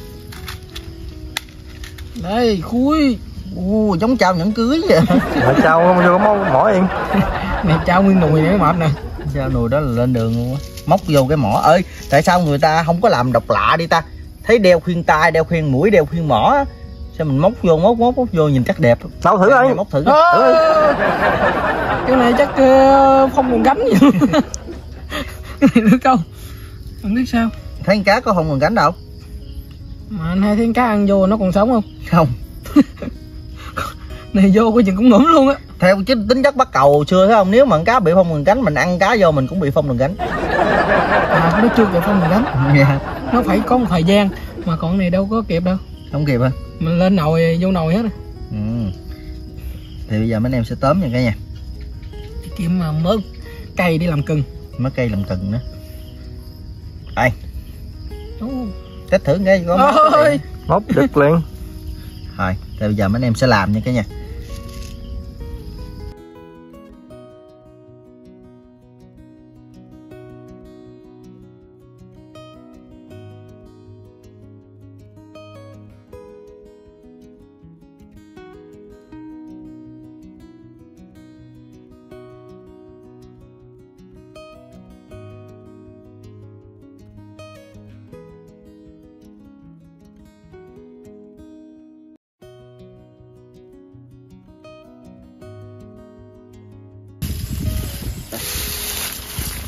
Đây, khui. Giống trao nhẫn cưới vậy. Trao không vô có mỏ yên. Nè trao nguyên nùi để mệt nè. Trao nùi đó là lên đường luôn á. Móc vô cái mỏ ơi, tại sao người ta không có làm độc lạ đi ta? Thấy đeo khuyên tai, đeo khuyên mũi, đeo khuyên mỏ á. Sao mình móc vô móc vô nhìn chắc đẹp. Sao thử ơi. Móc thử. Cái này chắc không còn gánh gì. Cái này nữa câu. Không biết sao. Thấy con cá có không còn gánh đâu. Mà anh hai thấy con cá ăn vô nó còn sống không? Không. Này vô coi chừng cũng ngủm luôn á. Theo tính chất bắt cầu xưa thấy không? Nếu mà con cá bị phong còn gánh, mình ăn cá vô mình cũng bị phong còn gánh. À nó chưa bị phong còn gánh. Dạ. Nó phải có một thời gian. Mà con này đâu có kịp đâu. Không kịp hả? Mình lên nồi, vô nồi hết rồi. Thì bây giờ mấy anh em sẽ tóm nha cả nhà. Kiếm mớ cây để làm cừng. Mớ cây làm cừng nữa. Đây. Cách thử nghe con. Móc đứt liền. Rồi, thì bây giờ mấy anh em sẽ làm nha cả nhà.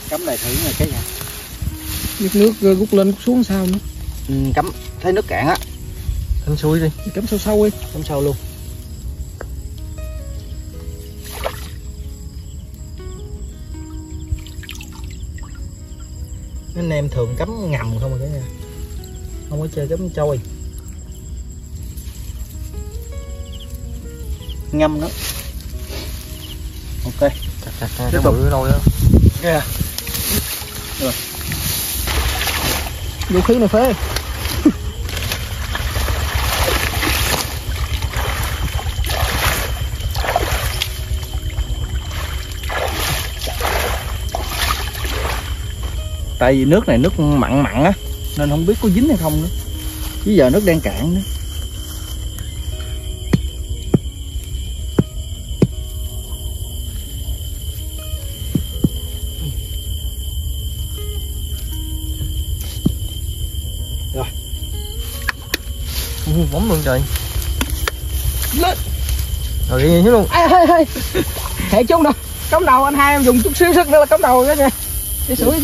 Cắm lại thử này cái nhà. Nước rút lên rút xuống sao nữa. Cắm thấy nước cạn á. Cắm xuôi đi. Cắm sâu sâu đi. Cắm sâu luôn. Anh em thường cắm ngầm không rồi cả nhà. Không có chơi cắm trôi. Ngâm nó. Ok. Tiếp tục nồi đó. Yeah. Rồi. Vũ khí này phê. Tại vì nước này nước mặn mặn á nên không biết có dính hay không nữa. chứ giờ nước đang cạn đó. Rồi bóng luôn trời lên rồi đi chứ luôn. Ê hệ chung rồi, cắm đầu anh hai em dùng chút xíu sức nữa là cắm đầu đó nha. Đi sủi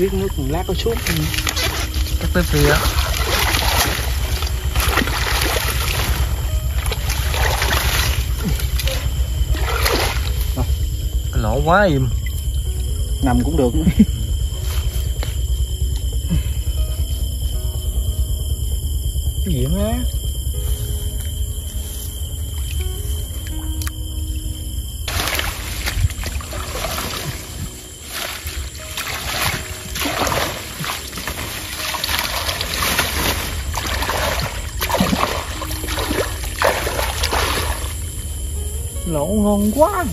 biết nước còn lát có xuống cắt tới phía cái lỗ quá im nằm cũng được. Cái gì đó lỗ ngon quá,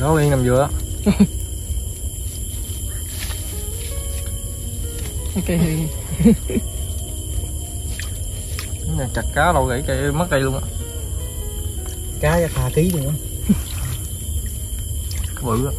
lỗ yên nằm vừa. Ok này chặt cá đâu gãy cây mất cây luôn á, cá ra thà ký nữa. Cái bự á.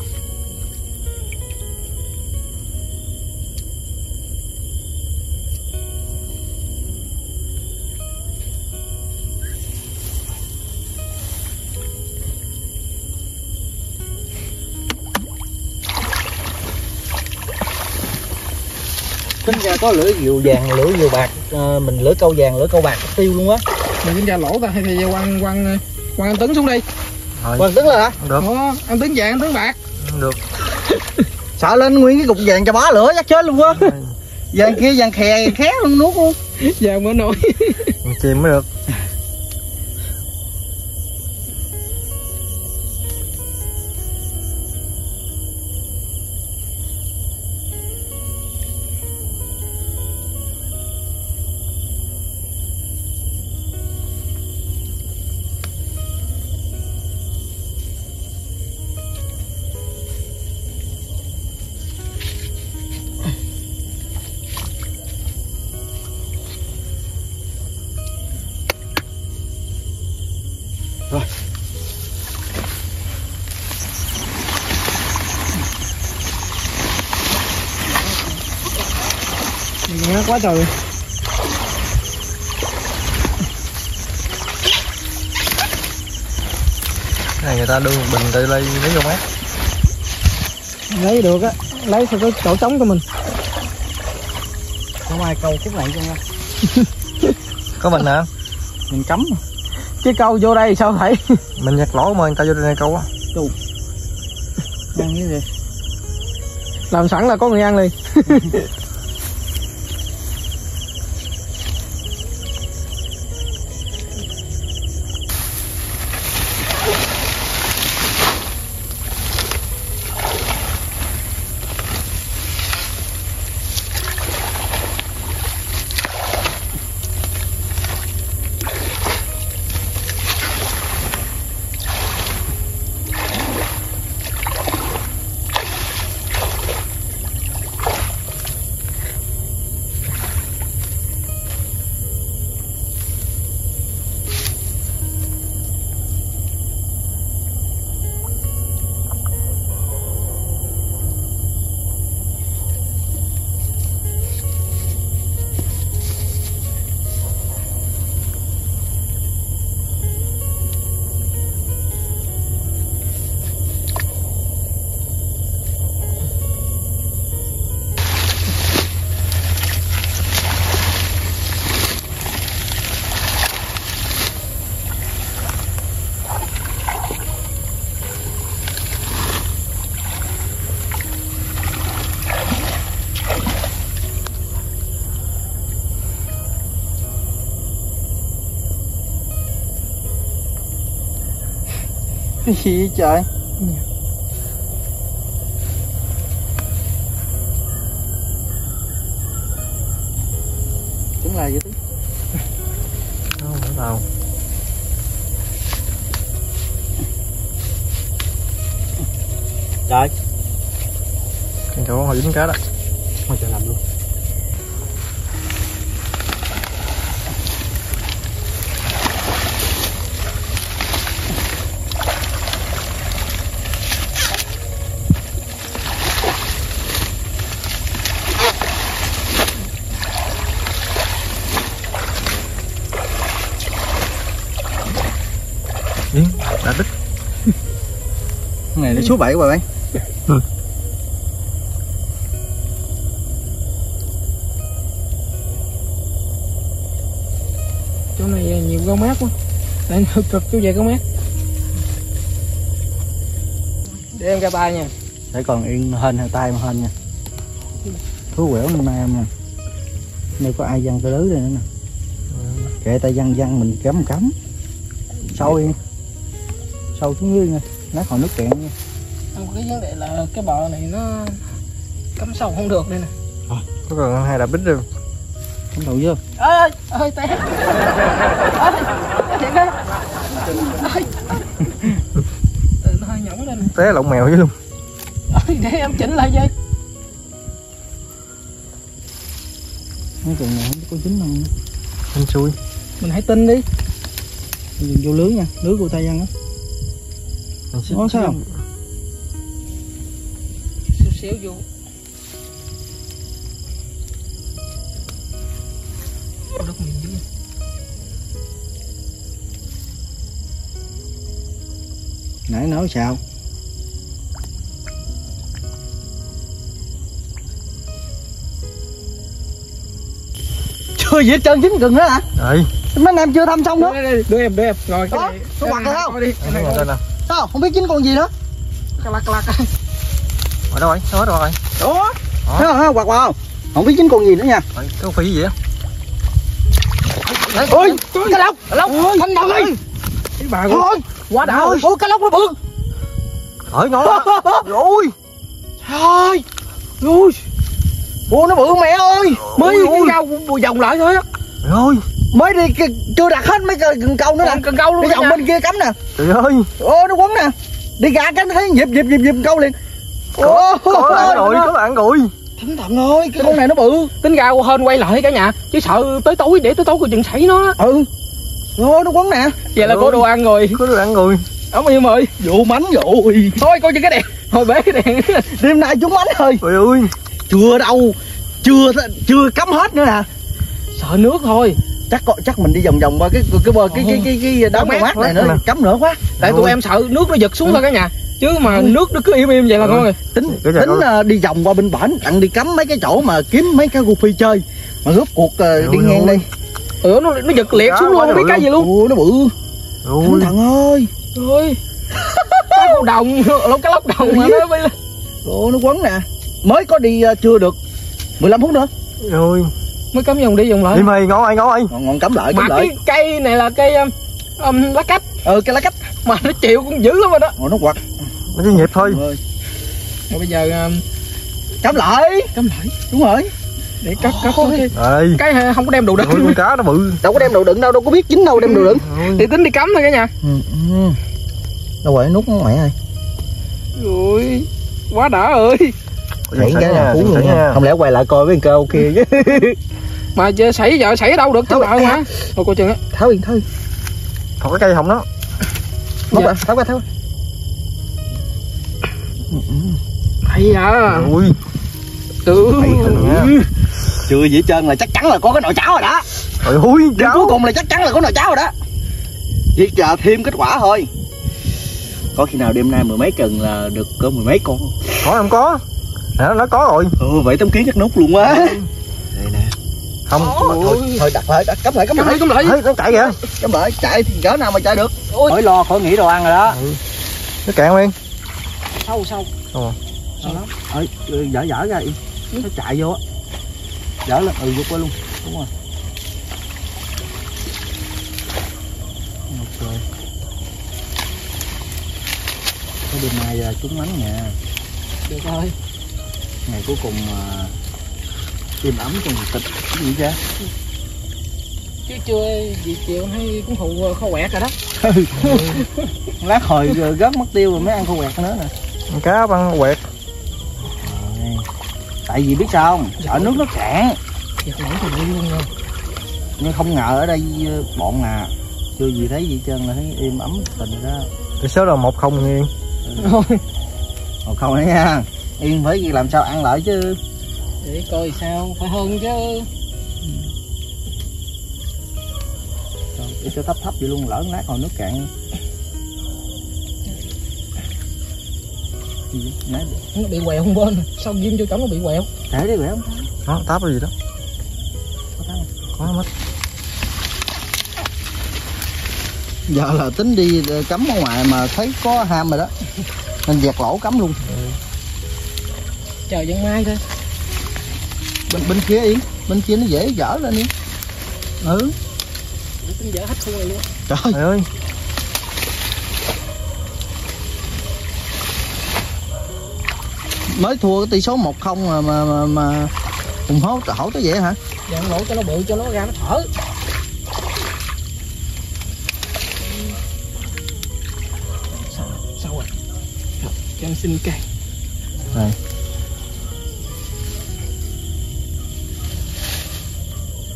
Tính ra có lưỡi rìu vàng, lưỡi rìu bạc, mình lưỡi câu vàng, lưỡi câu bạc tiêu luôn á. Mình tính ra lỗ ta hay thì quăng anh Tuấn xuống đi. Rồi. Quăng Tuấn lên hả? Được. Ủa, anh Tuấn vàng, anh Tuấn bạc. Được. Sợ lên nguyên cái cục vàng cho bá lửa chắc chết luôn á. Vàng kia vàng khè, vàng khé luôn nuốt luôn. Vàng mới nổi. Chìm mới được. Rồi. Nhẹ quá trời. Cái này người ta đưa một bình từ lấy vô mát. Lấy được á, lấy sao có chỗ trống cho mình. Không ai câu khúc này cho nha. Có mình hả? Mình cấm mà. Chứ câu vô đây sao phải mình nhặt lỗ mà người ta vô đây câu á. Ăn cái gì làm sẵn là có người ăn liền. Cái gì vậy trời? này vậy tí. Không phải tàu. Trời. Thằng chỗ hồi dính cá đó. Thôi trời làm luôn. Đã đứt. Cái này nó số 7 rồi bạn. Ừ. Chỗ này nhiều rau mát quá. Nên cực chú về rau mát. Để em ra ba nha. Để còn yên hên hay tay mà hên nha. Thú quẻo hôm nay em nè. Nếu có ai văng tới lưới đây nữa nè. Kệ tay văng mình cắm. Sôi. Sâu xuống dưới nha, nó còn nước kẹn nha. Không, cái vấn đề là cái bờ này nó cắm sâu không được đây nè. Có còn hai đạp bích rồi. Cắm đầu dưới không? Ơi, ơi, té. Ơi, hơi nhỏng lên. Té lộn mèo với luôn. Ơi, để em chỉnh lại với. Nói chừng này không có dính đâu. Anh xui. Mình hãy tin đi. Mình vô lưới nha, lưới của tay văng á. Nó sao không? Xíu xíu vô. Ôi đất mình dữ. Nãy nói sao? Chưa gì hết trơn, dính gần đó hả? Đấy. Mấy em chưa thăm xong đó. Đưa em. Rồi cái đó, này. Có mặt rồi không? Đi. Sao không biết chính con gì nữa. Cà lạc. Ở đâu vậy? Sao hết rồi? Đó. Nó quạt vào không? Không biết chính con gì nữa nha. Cái con phỉ gì vậy? Ôi, cá lóc. Thanh đầu đi. Cái bà ơi, quá đã. Ôi, cá lóc nó bự. Trời nó. Rồi. Trời. Ui. Ủa nó bự mẹ ơi. Mới cái vòng lại thôi á. Trời ơi. Mới đi chưa đặt hết mấy cần câu nữa nè, cần câu luôn. Cái dòng bên kia cắm nè. Trời ơi. Ô nó quấn nè. Đi gà cánh thấy dịp câu liền. Ô rồi các bạn rồi. Thánh thần ơi, cái con này nó bự. Tính ra hên quay lại cả nhà, chứ sợ tới tối để tới tối coi chừng xảy nó. Ừ. Ô nó quấn nè. Vậy là có đồ ăn rồi. Ấm em ơi, vụ mánh rồi. Thôi coi chừng cái đèn. Thôi bế cái đèn. Đêm nay chúng mánh rồi. Trời ơi. Chưa đâu. Chưa cắm hết nữa nè. Sợ nước thôi. Chắc mình đi vòng qua cái đám mát này nữa, cắm nữa quá. Tại tụi em sợ nước nó giật xuống thôi cả nhà. Chứ mà nước nó cứ im vậy là thôi. Tính đi vòng qua bên bển, đặng đi cắm mấy cái chỗ mà kiếm mấy cái guppy chơi. Mà rốt cuộc đi ngang đi. Ừ nó giật liệt xuống luôn, không biết cái gì luôn. Ủa nó bự. Thằng thần ơi. Ơi. Cái con đồng, cái lóc đồng mà nó bay lên. Ủa nó quấn nè. Mới có đi chưa được 15 phút nữa. Rồi. Mới cắm vòng đi vòng lại. Đi mày ngon ơi. Ngon cắm lại. Mà cái cây này là cây lá cách. Ừ cây lá cách mà nó chịu cũng dữ lắm rồi đó. Nó quật. Nó chỉ nhịp thôi. Rồi bây giờ cắm lại. Đúng rồi. Để cắt thôi. Cái không có đem đồ đựng. Con cá nó bự. Đâu có đem đồ đựng đâu, đâu có biết chính đâu đem đồ đựng. Thì tính đi cắm thôi cả nhà. Đâu rồi nút mẹ ơi. Ui. Quá đã ơi. Xảy cái nào cũng vậy nha. Không lẽ quay lại coi với con kia chứ. Mà giờ xảy đâu được chứ đợi mà. Thôi coi chừng á. Tháo yên. Còn cái cây hồng đó. Móc dạ. À, tháo. Hay à. Ui. Chưa gì hết trơn là chắc chắn là có cái nồi cháo rồi đó. Trời ơi, cuối cùng là chắc chắn là có nồi cháo rồi đó. Chỉ chờ thêm kết quả thôi. Có khi nào đêm nay mười mấy chừng là được có mười mấy con. Có không có? Nó có rồi. Ừ vậy tấm kiến chắc nút luôn quá. Đây nè. Không, thôi đặt lại, cắm lại. Thấy nó chạy kìa. Cắm lại, chạy thì cỡ nào mà chạy được. Khỏi lo, khỏi nghĩ đồ ăn rồi đó. Ừ. Nó kẹn nguyên. Sâu. Sâu lắm. Dở ra. Nó chạy vô á. Dở lên, vụt qua luôn. Đúng rồi. Ok. Cái đêm nay giờ trúng mánh nha. Được thôi. Ngày cuối cùng im ấm trong tịch cái gì vậy? chứ chưa gì chiều thấy cũng phụ khô quẹt rồi đó. Lát hồi rớt mất tiêu rồi mới ăn khô quẹt nữa nè. Cá ăn khô quẹt. Tại vì biết sao không? Sợ nước nó cạn. Nhưng không ngờ ở đây bọn nè, chưa gì thấy gì trơn là thấy im ấm tình rồi đó. Cái số là 1-0 Yên. Ừ. 1-0 đấy nha. Yên phải gì làm sao ăn lại chứ. Để coi sao, phải hơn chứ. Để cho thấp vậy luôn, lỡ lát hồi nước cạn. Nó bị quẹo không bên, sao ghim vô cổng nó bị quẹo. Để đi quẹo không? Nó táp gì đó. Có mất. Giờ là tính đi cắm ở ngoài mà thấy có ham rồi đó. Nên dẹt lỗ cắm luôn. Chờ dân mai thôi. Bên kia Yến, bên kia nó dễ dở lên đi. Ừ. Tính dở hết khu này luôn. Trời ơi. Mới thua cái tỷ số 1-0 mà Hùng hổ tới vậy hả? Dạ ăn lỗ cho nó bự cho nó ra nó thở. Sao rồi? Cho anh xin cây. Rồi.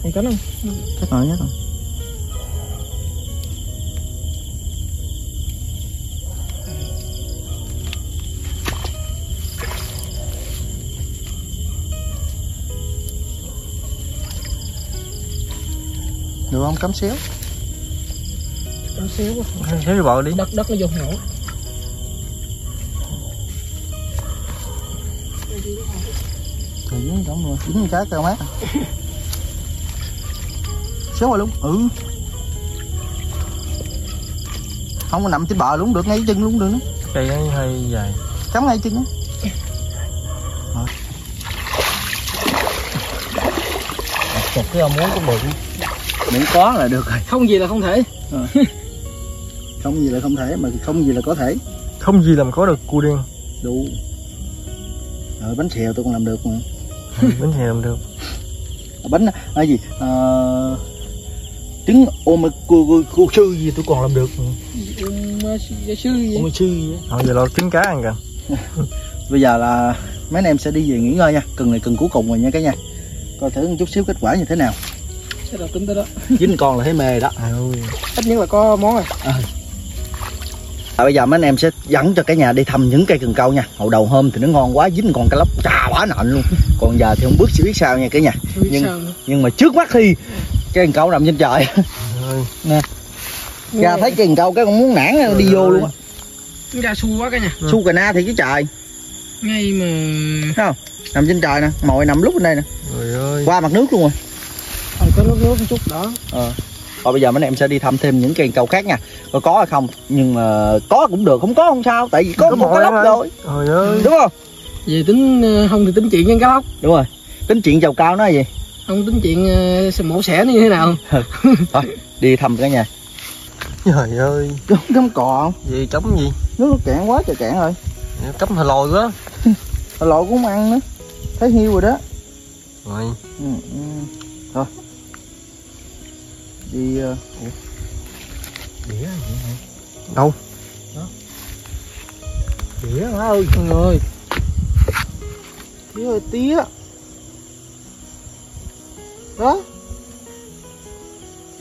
Anh cánh không? Cánh nổi nhất không? Được không? Cắm xéo. Cắm xéo quá. Xéo đi bò đi. Đất nó vô nổ. Trời dính trống rồi, dính trái cao mát. Xéo rồi luôn. Ừ. Không có nằm trên bờ luôn được, ngay chân luôn được nữa. Cây ấy hơi dài. Cắm ngay chân á. Chọc cái ông muốn cũng được. Miễn có là được rồi. Không gì là không thể. Không gì là không thể mà không gì là có thể. Không gì làm có được cu điên. Đủ. Rồi bánh xèo tôi còn làm được mà. Bánh xèo làm được. Bánh cái gì? Trứng omakuru sư gì tôi còn làm được. Omakuru gì á. Thôi giờ lo trứng cá ăn kìa. Bây giờ là mấy anh em sẽ đi về nghỉ ngơi nha. Cần này cần cuối cùng rồi nha cả nhà. Coi thử một chút xíu kết quả như thế nào. Là tính tới đó. Dính con là thấy mê đó. À, ít nhất là có món rồi. À. À, bây giờ mấy anh em sẽ dẫn cho cả nhà đi thăm những cây cần câu nha. Hồi đầu hôm thì nó ngon quá, dính con cá lóc trà quá nện luôn. Còn giờ thì không bước sẽ biết sao nha cả nhà. Nhưng mà trước mắt thì cây cần câu nằm trên trời. Nè. Ra thấy cây cần câu cái con muốn nản đi vô luôn. Nó ra su quá cả nhà. Su cà na thì chứ trời. Ngay mà thấy không? Nằm trên trời nè, mồi nằm lúc bên đây nè. Qua mặt nước luôn rồi. Có nước một chút đó. Và bây giờ mấy anh em sẽ đi thăm thêm những cây cầu khác nha. Rồi có hay không, nhưng mà có cũng được, không có không sao. Tại vì có một cá lóc rồi. Đúng không? Vì tính không thì tính chuyện với cá lóc. Đúng rồi. Tính chuyện chầu cao nó là gì? Không tính chuyện mổ xẻ nó như thế nào. Thôi, đi thăm cả nhà. Trời ơi. Cắm cò không? Gì trống gì? Nước nó cạn quá trời cạn rồi. Cắm hồi lồi quá. Hồi lồi cũng không ăn nữa. Thấy hiu rồi đó. Rồi. Thôi đi. Đĩa đâu đó. Đĩa má ơi trời ơi. Đĩa ơi tía đó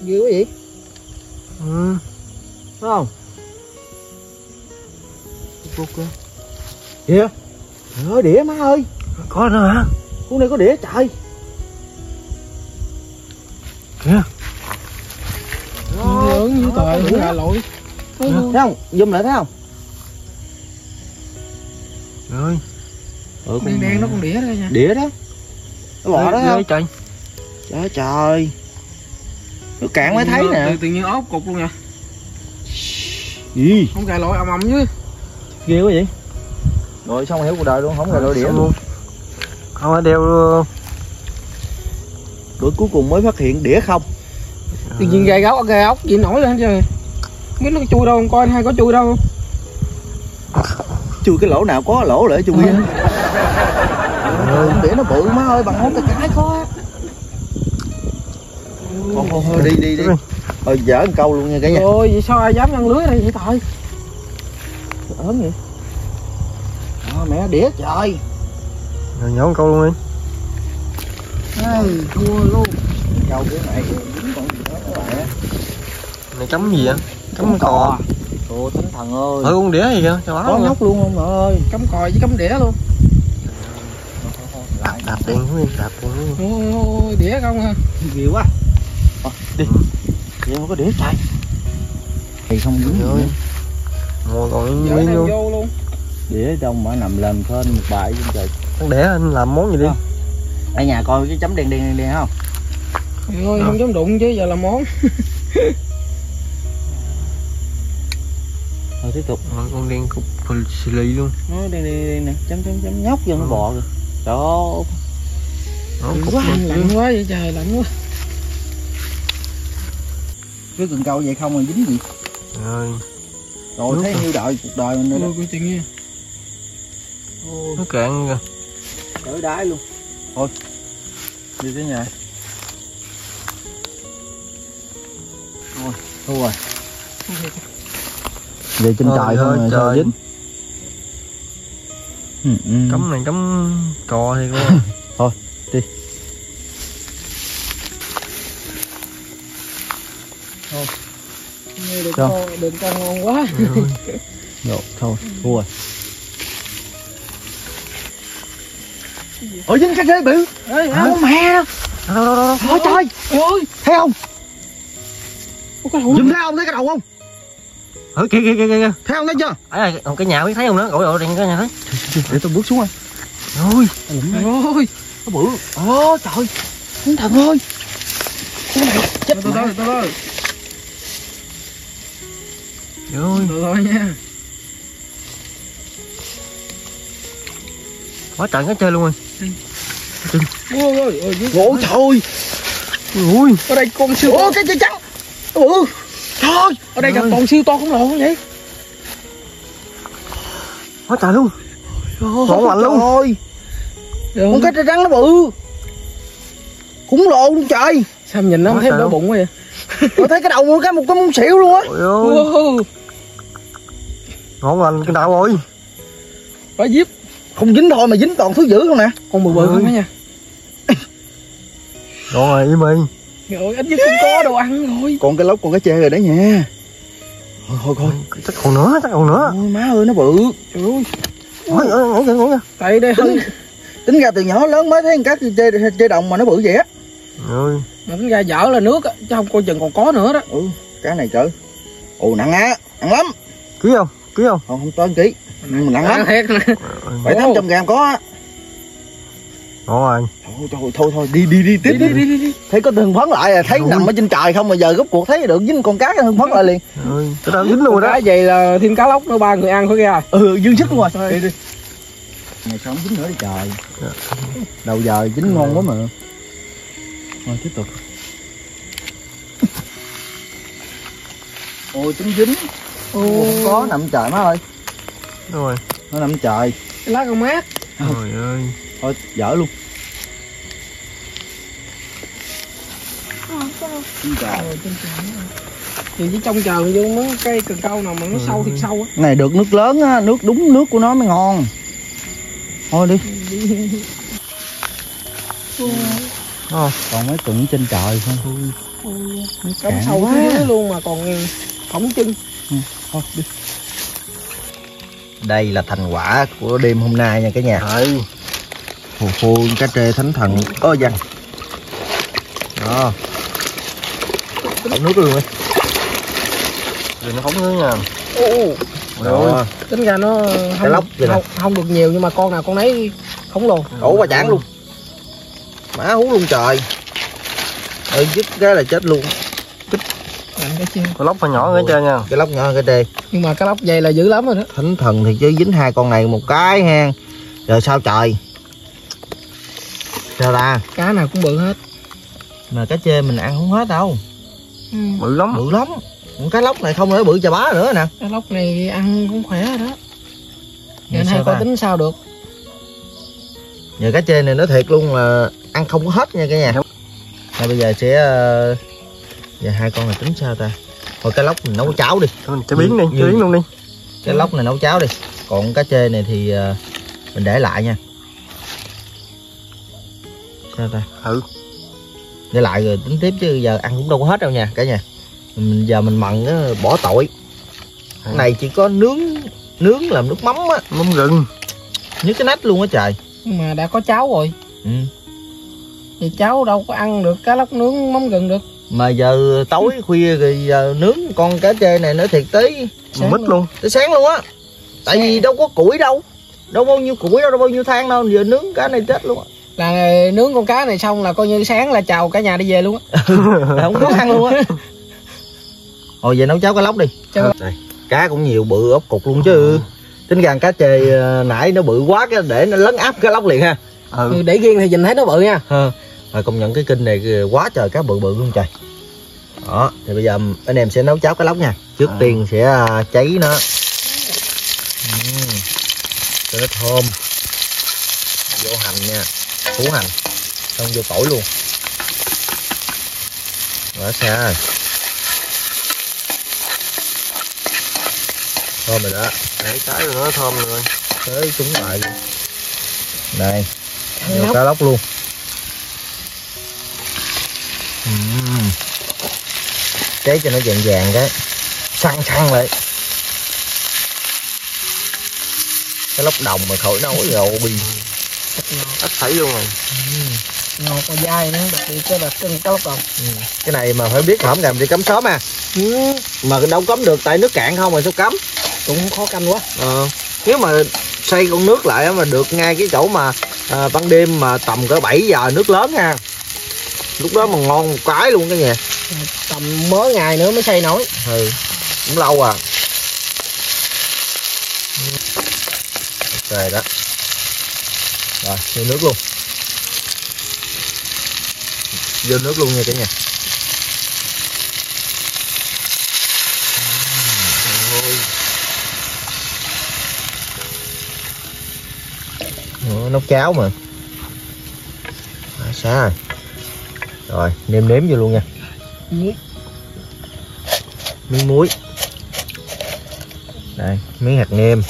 dữ quá vậy. Ừ đúng không cô cơ kìa. Trời ơi đĩa má ơi có nữa hả? Con này có đĩa trời kìa. Như trời cũng là lỗi. Thấy không? Zoom lại thấy không? Rồi. Ở con đen nó con đĩa đó nha. Đĩa đó. Nó bò đó không? Trời. Trời trời. Nó cạn mới thấy nè. Tự nhiên ốp cục luôn nha. Gì? Không gà lội ầm ầm chứ. Ghê quá vậy. Rồi xong hiểu cuộc đời luôn, không gà lội đĩa luôn. Không phải đeo. Rồi cuối cùng mới phát hiện đĩa không. Tự nhiên gai ốc gì nổi lên trời. Không biết nó có chui đâu không coi hay có chui đâu. Chui cái lỗ nào có lỗ lại chui. Để nó bự má ơi bằng ngón tay cái có. Còn thôi đi. Rồi dở câu luôn nha cả nhà. Ôi vậy sao ai dám ăn lưới đây vậy thôi. Ớn vậy. À, mẹ đĩa trời. Rồi nhổ câu luôn đi. Ai thua luôn. Câu cái này dính con gì đó các bạn. Này cắm gì vậy? Cắm cò. Trời thánh thần ơi. Thôi con đĩa gì kìa, trời có nhóc luôn không mẹ ơi, cắm cò với cắm đĩa luôn. Đạp đen luôn, đạp luôn. Ôi đĩa không ha. Nhiều quá. À, đi. Vậy không có đĩa chạy. Thì không đúng rồi. Ngồi còn nguyên luôn. Đĩa trong mà nằm lên khên một bài trên trời. Con đĩa anh làm món gì đi. Ở nhà coi cái chấm đen đen đen không? Thôi không dám đụng chứ giờ làm món. Thôi tiếp tục. Con đen cục xử lý luôn. Nó đen đen nè, chấm nhóc vô nó bò rồi. Trời ơi. Quá, lạnh quá vậy trời, lạnh quá. Cứ cần câu vậy không mà dính gì. Rồi. Rồi thấy nhiêu đời cuộc đời mình nữa. Ôi chuyện nha. Nó cạn kìa. Trời đái luôn. Thôi. Đi tới nhà. Thôi, thua rồi. Về trên trời thôi trời dính. Cắm này cắm cò thì luôn. Thôi đi. Thôi đừng con ngon quá. Rồi thôi thua rồi. Ủa dính cái rễ bự. Ủa mẹ đâu. Thôi trời ơi. Thấy không. Dùm thấy không, thấy cái đầu không. Ở kìa thấy không, thấy chưa? À, còn cái nhà biết thấy không nữa, ủi đèn cái nhà thấy. Để tôi bước xuống rồi. Ôi, ôi, nó bự. Ồ trời, thánh thần ơi. Chết tôi thôi, Rồi nha. Quá trận cái chơi luôn rồi. Ôi, ôi trời. Ui, ở đây con siêu. Ôi cái trắng. Ủa. Thôi, ở đây gặp con siêu to cũng lộn vậy. Quá trời luôn. Lộn mạnh luôn. Ôi. Con cá trê trắng nó bự. Cũng lộn luôn trời. Sao nhìn nó không thấy nó bụng quá vậy? Tôi thấy cái đầu nó cái một cái mông xỉu luôn á. Ngon lành cái đạo rồi. Quá díp. Không dính thôi mà dính toàn thứ dữ luôn nè. Con bự bự không đó nha. Đúng rồi im đi. Rồi ít nhất cũng có đồ ăn rồi. Còn cái lóc còn cái chê rồi đó nha. Thôi thôi coi. Chắc còn nữa, Ôi má ơi nó bự. Trời ơi. Ngủ tại đây tính ra từ nhỏ lớn mới thấy con cá chê đồng mà nó bự vậy á. Rồi. Mà tính ra dở là nước á, chứ không coi chừng còn có nữa đó. Ừ, cá này trời. Ồ nặng á, nặng lắm. Ký không? Không tới 1 ký. Nặng lắm. 700-800 g có á. Rồi. Thôi đi tiếp đi. Thấy có hưng phấn lại à, thấy nằm ở trên trời không mà giờ rốt cuộc thấy được dính con cá hưng phấn lại liền. Ừ, tao dính luôn đó. Cái vậy là thêm cá lóc nữa, 3 người ăn khỏi ra. Ừ, dư sức luôn rồi. Đi. Ngày sau dính nữa đi trời. Đầu giờ dính ngon quá mà. Rồi tiếp tục. Ôi trứng dính. Ồ, có nằm trời má ơi. Đúng rồi. Nó nằm trời. Cái lá còn mát. Trời ơi. Thôi dở luôn. Thì chỉ trong trời vô mấy cây cần câu nào mà nó sâu thiệt sâu á. Này được nước lớn á, nước đúng nước của nó mới ngon. Thôi đi. Còn mấy cụm trên trời không. Cắm sâu quá luôn mà còn phỏng chân. Thôi đi. Đây là thành quả của đêm hôm nay nha cả nhà. Phù phù cá trê thánh thần có dằn. Đó. Đóng nước luôn ấy. Rồi nó phóng nữa nha. Rồi. Tính ra nó không được nhiều nhưng mà con nào con nấy khổng lồ. Đủ và chản luôn. Má hú luôn trời. Ơi dứt cái là chết luôn. Cái lóc mà nhỏ cái trê nha. Cái lóc nhỏ cái trê. Nhưng mà cái lóc dày là dữ lắm rồi đó. Thánh thần thì chứ dính hai con này một cái ha. Rồi sao trời. Sao ta? Cá nào cũng bự hết. Mà cá chê mình ăn không hết đâu. Bự lắm. Cái lóc này không nữa bự chà bá nữa nè. Cái lóc này ăn cũng khỏe rồi đó. Giờ nay coi tính sao được. Giờ cá chê này nó thiệt luôn là ăn không có hết nha cả nhà. Thôi bây giờ sẽ Giờ hai con này tính sao ta? Thôi cái lóc mình nấu cháo đi. Thôi chế biến đi, chế biến luôn đi. Cái lóc này nấu cháo đi. Còn cá trê này thì mình để lại nha. Sao ta? Ừ. Để lại rồi tính tiếp chứ giờ ăn cũng đâu có hết đâu nha cả nhà. Mình giờ mình mặn bỏ tội. Cái này chỉ có nướng làm nước mắm á, mắm rừng. Như cái nách luôn á trời. Nhưng mà đã có cháo rồi. Ừ. Thì cháu đâu có ăn được cá lóc nướng mắm gừng được. Mà giờ tối khuya rồi giờ nướng con cá trê này nó thiệt tí mít luôn, tới sáng luôn á. Tại vì đâu có củi đâu, đâu bao nhiêu củi đâu bao nhiêu than đâu, giờ nướng cá này chết luôn á. Là nướng con cá này xong là coi như sáng là chào cả nhà đi về luôn á. Không có ăn luôn á. Rồi về nấu cháo cá lóc đi. Này, cá cũng nhiều bự ốp cục luôn chứ. Tính rằng cá trê nãy nó bự quá cái để nó lấn áp cá lóc liền ha. Ừ. Để riêng thì nhìn thấy nó bự nha. Rồi công nhận cái kênh này quá trời cá bự luôn trời. Đó, thì bây giờ anh em sẽ nấu cháo cá lóc nha. Trước tiên sẽ cháy nó. Tết thơm. Vô hành nha. Củ hành. Xong vô tỏi luôn. Quá xa rồi. Thơm rồi đó. Để cháy rồi nó thơm rồi. Tới trứng lại luôn. Đây. Vô cá lóc luôn. Cháy cho nó vàng vàng cái săn lại cái lóc đồng mà khỏi nấu rồi ít thấy luôn rồi. Ngọt và dai nữa, đặc biệt cái đặc trưng cá lóc đồng. Cái này mà phải biết hổm làm thì cấm sớm à. Mà đâu cấm được tại nước cạn không mà sao cấm, cũng khó canh quá. Nếu mà xây con nước lại mà được ngay cái chỗ mà ban đêm mà tầm cỡ 7 giờ nước lớn ha, lúc đó mà ngon một cái luôn cái nhà. Tầm mớ ngày nữa mới xây nổi. Cũng lâu à. Ok đó. Rồi vô nước luôn. Vô nước luôn nha cả nhà. Nấu cháo mà. Xa rồi. Rồi nêm vô luôn nha. Miếng muối. Đây, miếng hạt nêm.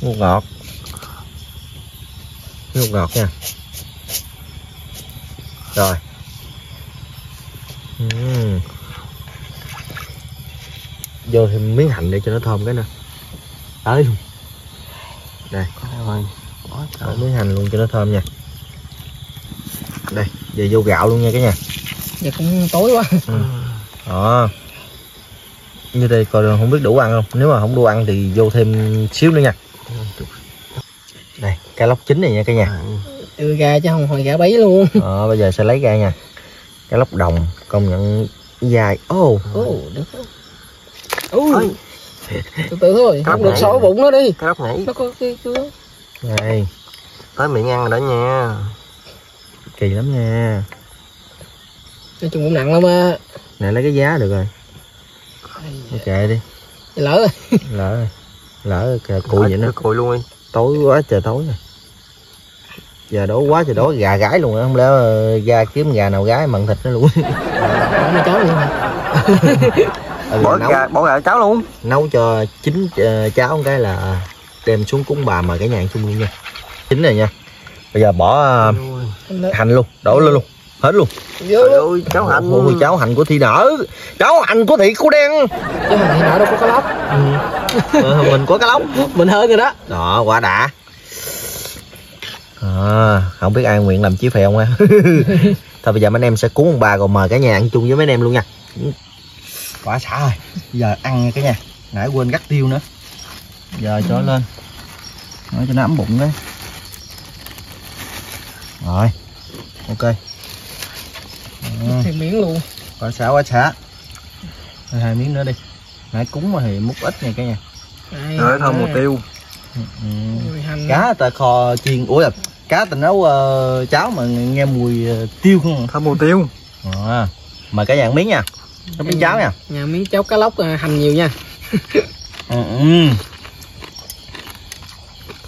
Nước ngọt. Nước ngọt nha. Rồi. Vô thêm miếng hành để cho nó thơm cái nè. Tới luôn. Đây, bỏ miếng hành luôn cho nó thơm nha. Đây, giờ vô gạo luôn nha cả nhà. Giờ cũng tối quá. Như đây coi không biết đủ ăn không. Nếu mà không đủ ăn thì vô thêm xíu nữa nha. Đây, cá lóc chín này nha cả nhà. Đưa ra chứ không hồi gã bấy luôn. Bây giờ sẽ lấy ra nha. Cá lóc đồng công nhận dài. Được không? Từ từ thôi, không được sổ bụng nó đi. Cá lóc nãy nó có cái cứa. Đây, tới miệng ăn rồi đó nha. Kỳ lắm nha. Nói chung cũng nặng lắm á. Nè lấy cái giá được rồi. Nó kệ đi. Lỡ rồi. Lỡ rồi, cùi vậy nó. Cùi luôn đi. Tối quá trời tối rồi. Giờ đói quá trời đói, gà gái luôn á. Không lẽ ra kiếm gà nào gái mặn thịt nó luôn. Bỏ nó cháo luôn. Bỏ gà cháo luôn. Nấu cho chín cháo cái là đem xuống cúng bà mà cả nhà ăn chung luôn nha. Chín rồi nha. Bây giờ bỏ hành luôn, đổ lên luôn, hết luôn. Ôi, cháo hành. Ôi, cháo hành của Thị Nở. Cháo hành của Thị Cô Đen. Cháo hành Thị Nở đâu có cá lóc. Mình có cá lóc. Mình hơn rồi đó. Đó, quả đã. Không biết ai nguyện làm chí phèo không ha. Thôi bây giờ mấy anh em sẽ cúng ông bà rồi mời cả nhà ăn chung với mấy anh em luôn nha. Quả xả rồi. Giờ ăn nha cả nhà. Nãy quên gắt tiêu nữa. Giờ cho lên. Nói cho nó ấm bụng đấy. Rồi, ok. Thêm miếng luôn. Còn xả quá xả. Rồi hai miếng nữa đi. Nãy cúng mà thì múc ít nha cả nhà. Rồi thôi một tiêu. Cá ta kho chiên, ủa là cá ta nấu cháo mà nghe mùi tiêu không? Thôi một tiêu. Mời cả nhà miếng nha. Miếng cháo nha. Nhà miếng cháo cá lóc hành nhiều nha.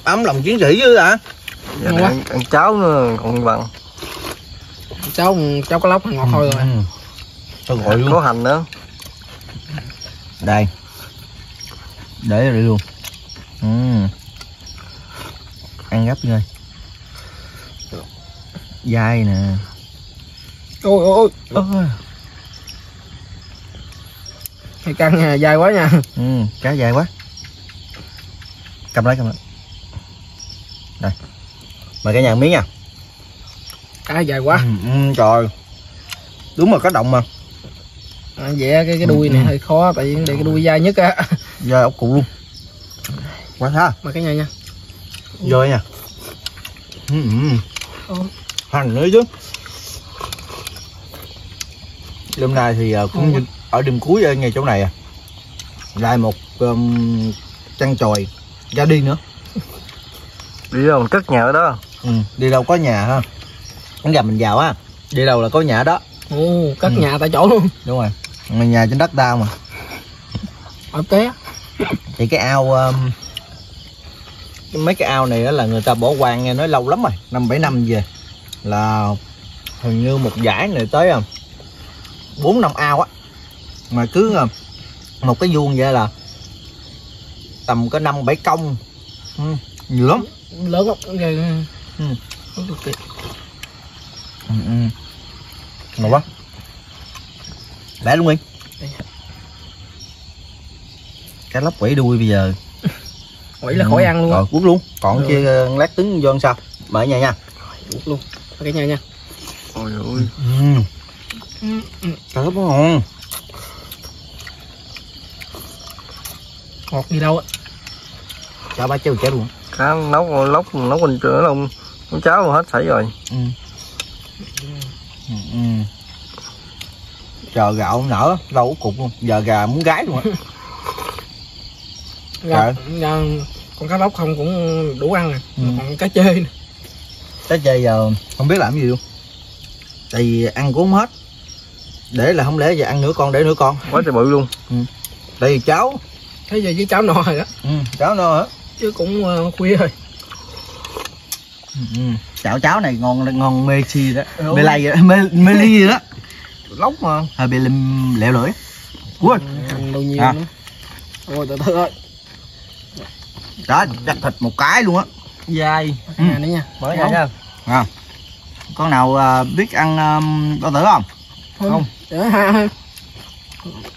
Ấm lòng chiến sĩ chứ hả? Ăn cháo nữa còn bằng cháu có lóc hay ngọt thôi rồi. Tôi gọi luôn. Có hành nữa. Đây. Để đây luôn. Ăn gấp đi ơi. Dai nè. Ôi ôi ôi. Cái căng nha, dai quá nha. Cá dai quá. Cầm lấy. Đây. Mời cả nhà ăn miếng nha. Cá dài quá. Trời. Đúng là có động mà. Dạ cái đuôi này hơi khó tại vì cái đuôi dai nhất á. Dai ốc cụ luôn. Quá tha. Mời cả nhà nha. Vô nha. Hành nữa chứ. Đêm nay thì cũng ở đêm cuối ngay chỗ này lại một trăng tròi ra đi nữa. Đi đâu mình cất nhà ở đó. Đi đâu có nhà ha. Con gà mình vào á, đi đâu là có nhà đó. Cất nhà tại chỗ luôn. Đúng rồi, mình nhà trên đất đai mà. Ok. Thì cái ao mấy cái ao này là người ta bỏ hoang, nghe nói lâu lắm rồi, 5-7 năm về là hình như một dải này tới 4-5 ao á, mà cứ một cái vuông vậy là tầm có 5-7 công. Nhiều lắm, lớn lắm. Ngon quá. Bẻ luôn Nguyên. Cá lóc quẩy đuôi bây giờ. Quẩy là khỏi ăn luôn. Rồi cuốn luôn. Còn kia lát tính vô ăn sao. Mở nhà nha. Cuốn luôn. Mở cái nhà nha. Ôi ơi. Cá lóc ngon. Ngọt gì đâu á. Chả ba chêu chả luôn. Cá nấu quanh trưa luôn. Con cháo mà hết sảy rồi. Chờ gạo không nở, đâu có cục luôn. Giờ gà muốn gái luôn á. Con cá lóc không cũng đủ ăn nè. Còn cá chê nè. Cá chê giờ không biết làm gì luôn. Tại vì ăn cũng hết. Để là không lẽ giờ ăn nửa con để nửa con. Quá trời bự luôn. Tại vì cháo. Thế giờ với cháo no rồi á. Cháo no hả? Chứ cũng khuya rồi. Chảo cháo này ngon mê chi đó. Mê lây vậy đó, mê ly vậy đó. Lóc mà. Hơi bị lẹo lưỡi. Quên. Ăn đâu nhiều nữa. Ôi từ từ ơi. Đó, đặt thịt một cái luôn á. Dai. Nhà nữa nha. Bởi vậy nha. Con nào biết ăn bao tử không? Không.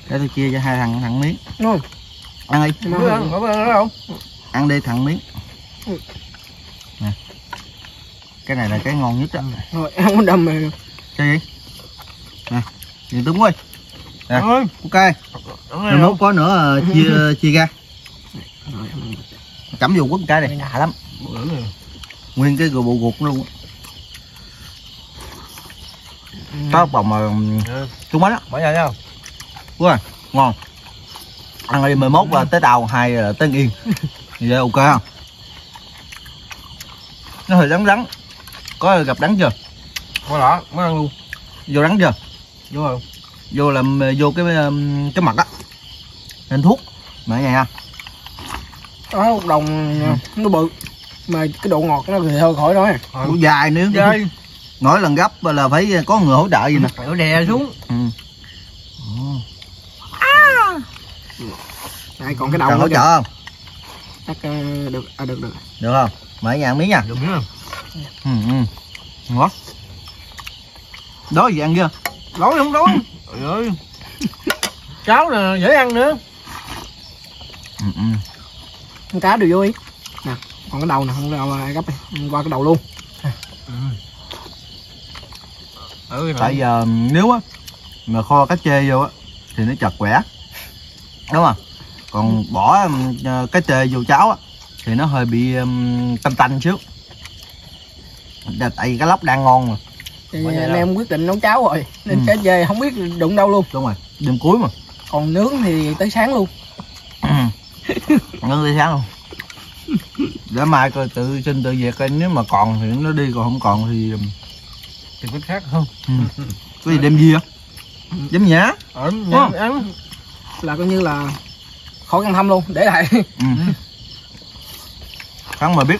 Để tôi chia cho hai thằng thằng miếng. Ăn đi. Ăn đi thằng miếng. Cái này là cái ngon nhất đó. Rồi, ăn bánh đầm này. Sao vậy? Nè, nhìn Tuấn ơi. Nè, ok. Mình nấu có nữa chia ra. Cắm vô quất cái này, đã lắm. Nguyên cái bộ ruột luôn. Có bồng mà trúng bánh á, bỏ ra nhau. Đúng rồi, ngon. Ăn đi 11 là tới đầu, 2 là tới yên. Vậy ok không? Nó hơi đắng. Có gặp đắng chưa? Có đó, mới ăn luôn. Vô đắng chưa? Vô rồi. Vô làm vô cái mặt á. Nên thuốc. Mà cái này ha. Đó đồng nó bự. Mà cái độ ngọt nó thì thôi khỏi nói. Nó dài nữa. Dây. Mỗi lần gấp là phải có người hỗ trợ gì nè. Phải đè xuống. Này còn cái đồng hỗ trợ không? Chắc được được. Được không? Mở nhà ăn miếng nha. Đúng không? Ngon. Đói gì ăn chưa? Đói không đói. Trời ơi. Cháo nè, dễ ăn nữa. Con cá đều vui. Nè, còn cái đầu nè, không đâu gấp đi. Qua cái đầu luôn. Tại giờ nếu á mà kho cá chê vô á thì nó chật quẻ. Đúng không? Còn bỏ cá chê vô cháo á thì nó hơi bị tanh tanh xíu. Tại vì cá lóc đang ngon mà. Thì anh em quyết định nấu cháo rồi nên cá chê không biết đụng đâu luôn. Đúng rồi, đêm cuối mà. Còn nướng thì tới sáng luôn. Nướng tới sáng luôn. Để mai coi tự xin tự việc coi, nếu mà còn thì nó đi, còn không còn thì cái khác không. Cái gì đem gì vậy? Dám nhả. Ăn là coi như là khỏi ăn thăm luôn, để lại. Thắng mà biết.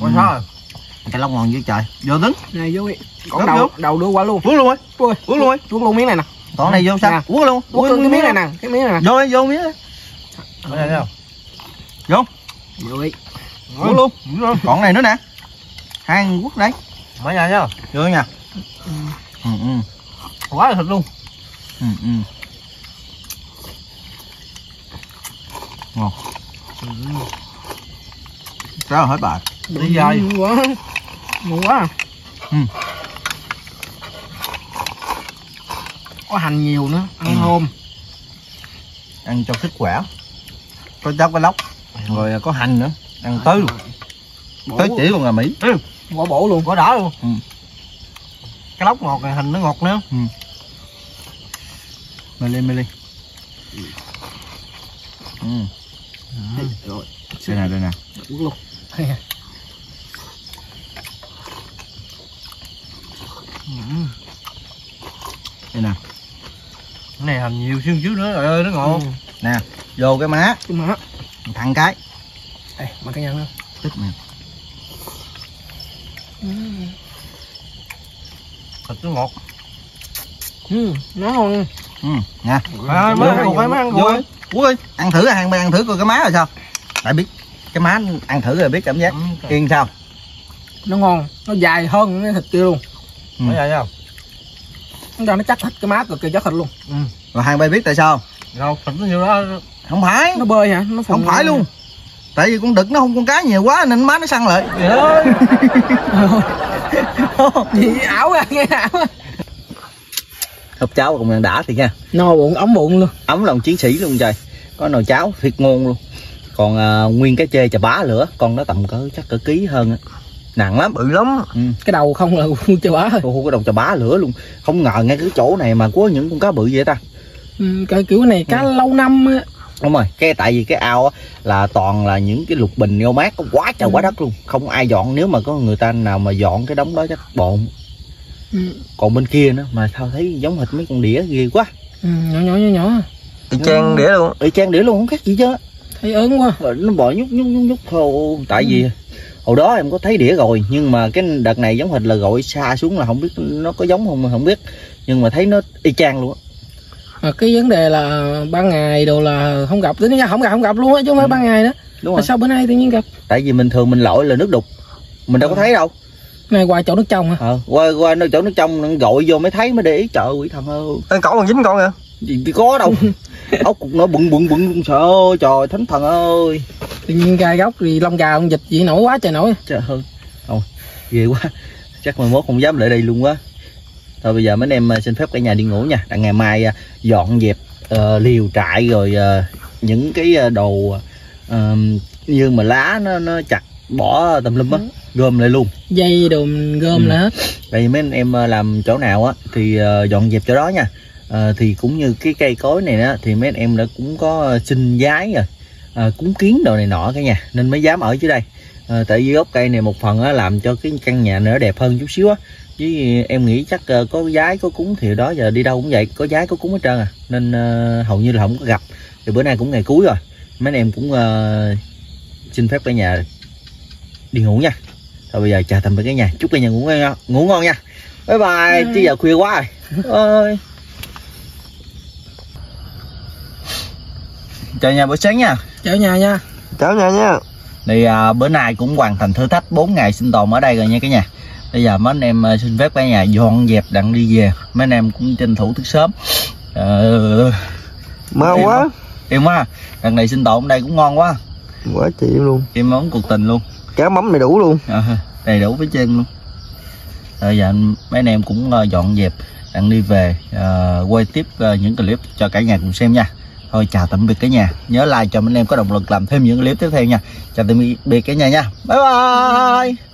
Quá sao rồi. Cái lóc ngon dữ trời. Vô đứng. Này vô đi. Còn đầu đưa qua luôn. Cuốn luôn ấy. Cuốn luôn ấy. Cuốn luôn miếng này nè. Còn này vô sao? Cuốn luôn. Cuốn cái miếng này nè, cái miếng này nè. Vô đi, vô miếng. Vô đây không? Vô. Vô đi. Cuốn luôn. Còn này nữa nè. Hàn Quốc đấy. Mở nhà nhá. Vô nha. Quá là thịt luôn. Ngon. Rất hết bạc. Đi dài quá. Ngon quá. Có hành nhiều nữa, ăn hôm. Ăn cho sức khỏe. Có cháo cái lóc, rồi có hành nữa, ăn tới luôn. Tới chỉ luôn là Mỹ. Quả bổ luôn, quả đỏ luôn. Cái lóc ngọt này, hành nó ngọt nữa. Mê ly. Rồi. Đây nè. Uống luôn. Đây nè. Cái này hành nhiều xương xíu nữa, trời ơi nó ngọt. Nè, vô cái má. Thẳng cái. Đây, mà cái nhân nữa. Tức nè. Thịt nó ngọt. Nó ngon. Nè. Mới ăn rồi. Ui, ăn thử coi cái má rồi sao? Tại biết cái má ăn thử rồi biết cảm giác yên sao. Nó ngon, nó dài hơn cái thịt kia luôn. Nó dài không? Nó chắc thịt cái má cực kỳ chắc thịt luôn. Rồi hàng bay biết tại sao? Đâu thịt nó nhiều đó. Không phải. Nó bơi hả? Nó không phải luôn. Tại vì con đực nó không con cá nhiều quá nên má nó săn lại. Trời ơi. Gì ảo à, nghe ảo. Hộp cháo cùng ăn đã thì nha. No bụng, ấm bụng luôn. Ấm lòng chiến sĩ luôn trời. Có nồi cháo thiệt ngon luôn. Còn nguyên cái chê chà bá lửa. Con nó tầm cỡ chắc cỡ ký hơn. Nặng lắm, bự lắm. Cái đầu không là chà bá thôi. Cái đầu chà bá lửa luôn. Không ngờ ngay cái chỗ này mà có những con cá bự vậy ta. Cái kiểu này cá lâu năm á. Đúng rồi, cái tại vì cái ao á, là toàn là những cái lục bình nghêu mát. Có quá trời quá đất luôn. Không ai dọn, nếu mà có người ta nào mà dọn cái đống đó chắc bộn. Còn bên kia nữa mà sao thấy giống hệt mấy con đĩa ghê quá. Nhỏ. Y chang đĩa luôn. Y chang đĩa luôn, không khác gì chứ. Thấy ớn quá. Nó bò nhúc khô. Tại vì hồi đó em có thấy đĩa rồi, nhưng mà cái đợt này giống hệt là gọi xa xuống là không biết nó có giống không, không biết. Nhưng mà thấy nó y chang luôn á. Cái vấn đề là ban ngày đồ là không gặp, tính ra không gặp luôn á, chứ không phải ban ngày đó. Đúng rồi. Sao bữa nay tự nhiên gặp? Tại vì mình thường mình lội là nước đục, mình đâu có thấy đâu. Này qua chỗ nước trong hả? Qua chỗ nước trong gọi vô mới thấy, mới để ý. Trời ơi, quỷ thần ơi. Con còn dính con hả? Gì có đâu. Ốc cục nó bụng sợ ơi, trời thánh thần ơi. Tự nhiên gai góc thì lông gà con vịt vậy nổi quá trời nổi. Trời ơi. Ôi, ghê quá. Chắc 11 không dám lại đây luôn quá. Thôi bây giờ mấy anh em xin phép cả nhà đi ngủ nha. Ngày mai dọn dẹp liều trại rồi những cái đồ như mà lá nó chặt bỏ tùm lum á, gom lại luôn. Dây đồ gom lại hết. Vậy mấy anh em làm chỗ nào á thì dọn dẹp chỗ đó nha. Thì cũng như cái cây cối này đó thì mấy anh em đã cũng có xin giái rồi, cúng kiến đồ này nọ cả nhà nên mới dám ở dưới đây. Tại vì gốc cây này một phần á làm cho cái căn nhà nó đẹp hơn chút xíu á. Chứ em nghĩ chắc có giái có cúng thì đó giờ đi đâu cũng vậy, có giái có cúng hết trơn à. Nên hầu như là không có gặp. Thì bữa nay cũng ngày cuối rồi. Mấy anh em cũng xin phép cả nhà đi ngủ nha. Thôi bây giờ chào tạm biệt cả nhà. Chúc cả nhà ngủ ngon nha. Bye bye. Chứ giờ khuya quá rồi. Ơi. Chào nhà buổi sáng nha. Chào nhà nha. Chào nhà nha. Thì bữa nay cũng hoàn thành thử thách 4 ngày sinh tồn ở đây rồi nha cả nhà. Bây giờ mấy anh em xin phép cả nhà dọn dẹp đặng đi về. Mấy anh em cũng tranh thủ thức sớm. Mau quá. Em quá. Đằng này sinh tồn ở đây cũng ngon quá. Quá chịu luôn. Em món cuộc tình luôn. Cá mắm đầy đủ luôn. Đầy đủ với trên luôn. Bây giờ mấy anh em cũng dọn dẹp đặng đi về. Quay tiếp những clip cho cả nhà cùng xem nha. Thôi chào tạm biệt cả nhà. Nhớ like cho mấy anh em có động lực làm thêm những clip tiếp theo nha. Chào tạm biệt cả nhà nha. Bye bye.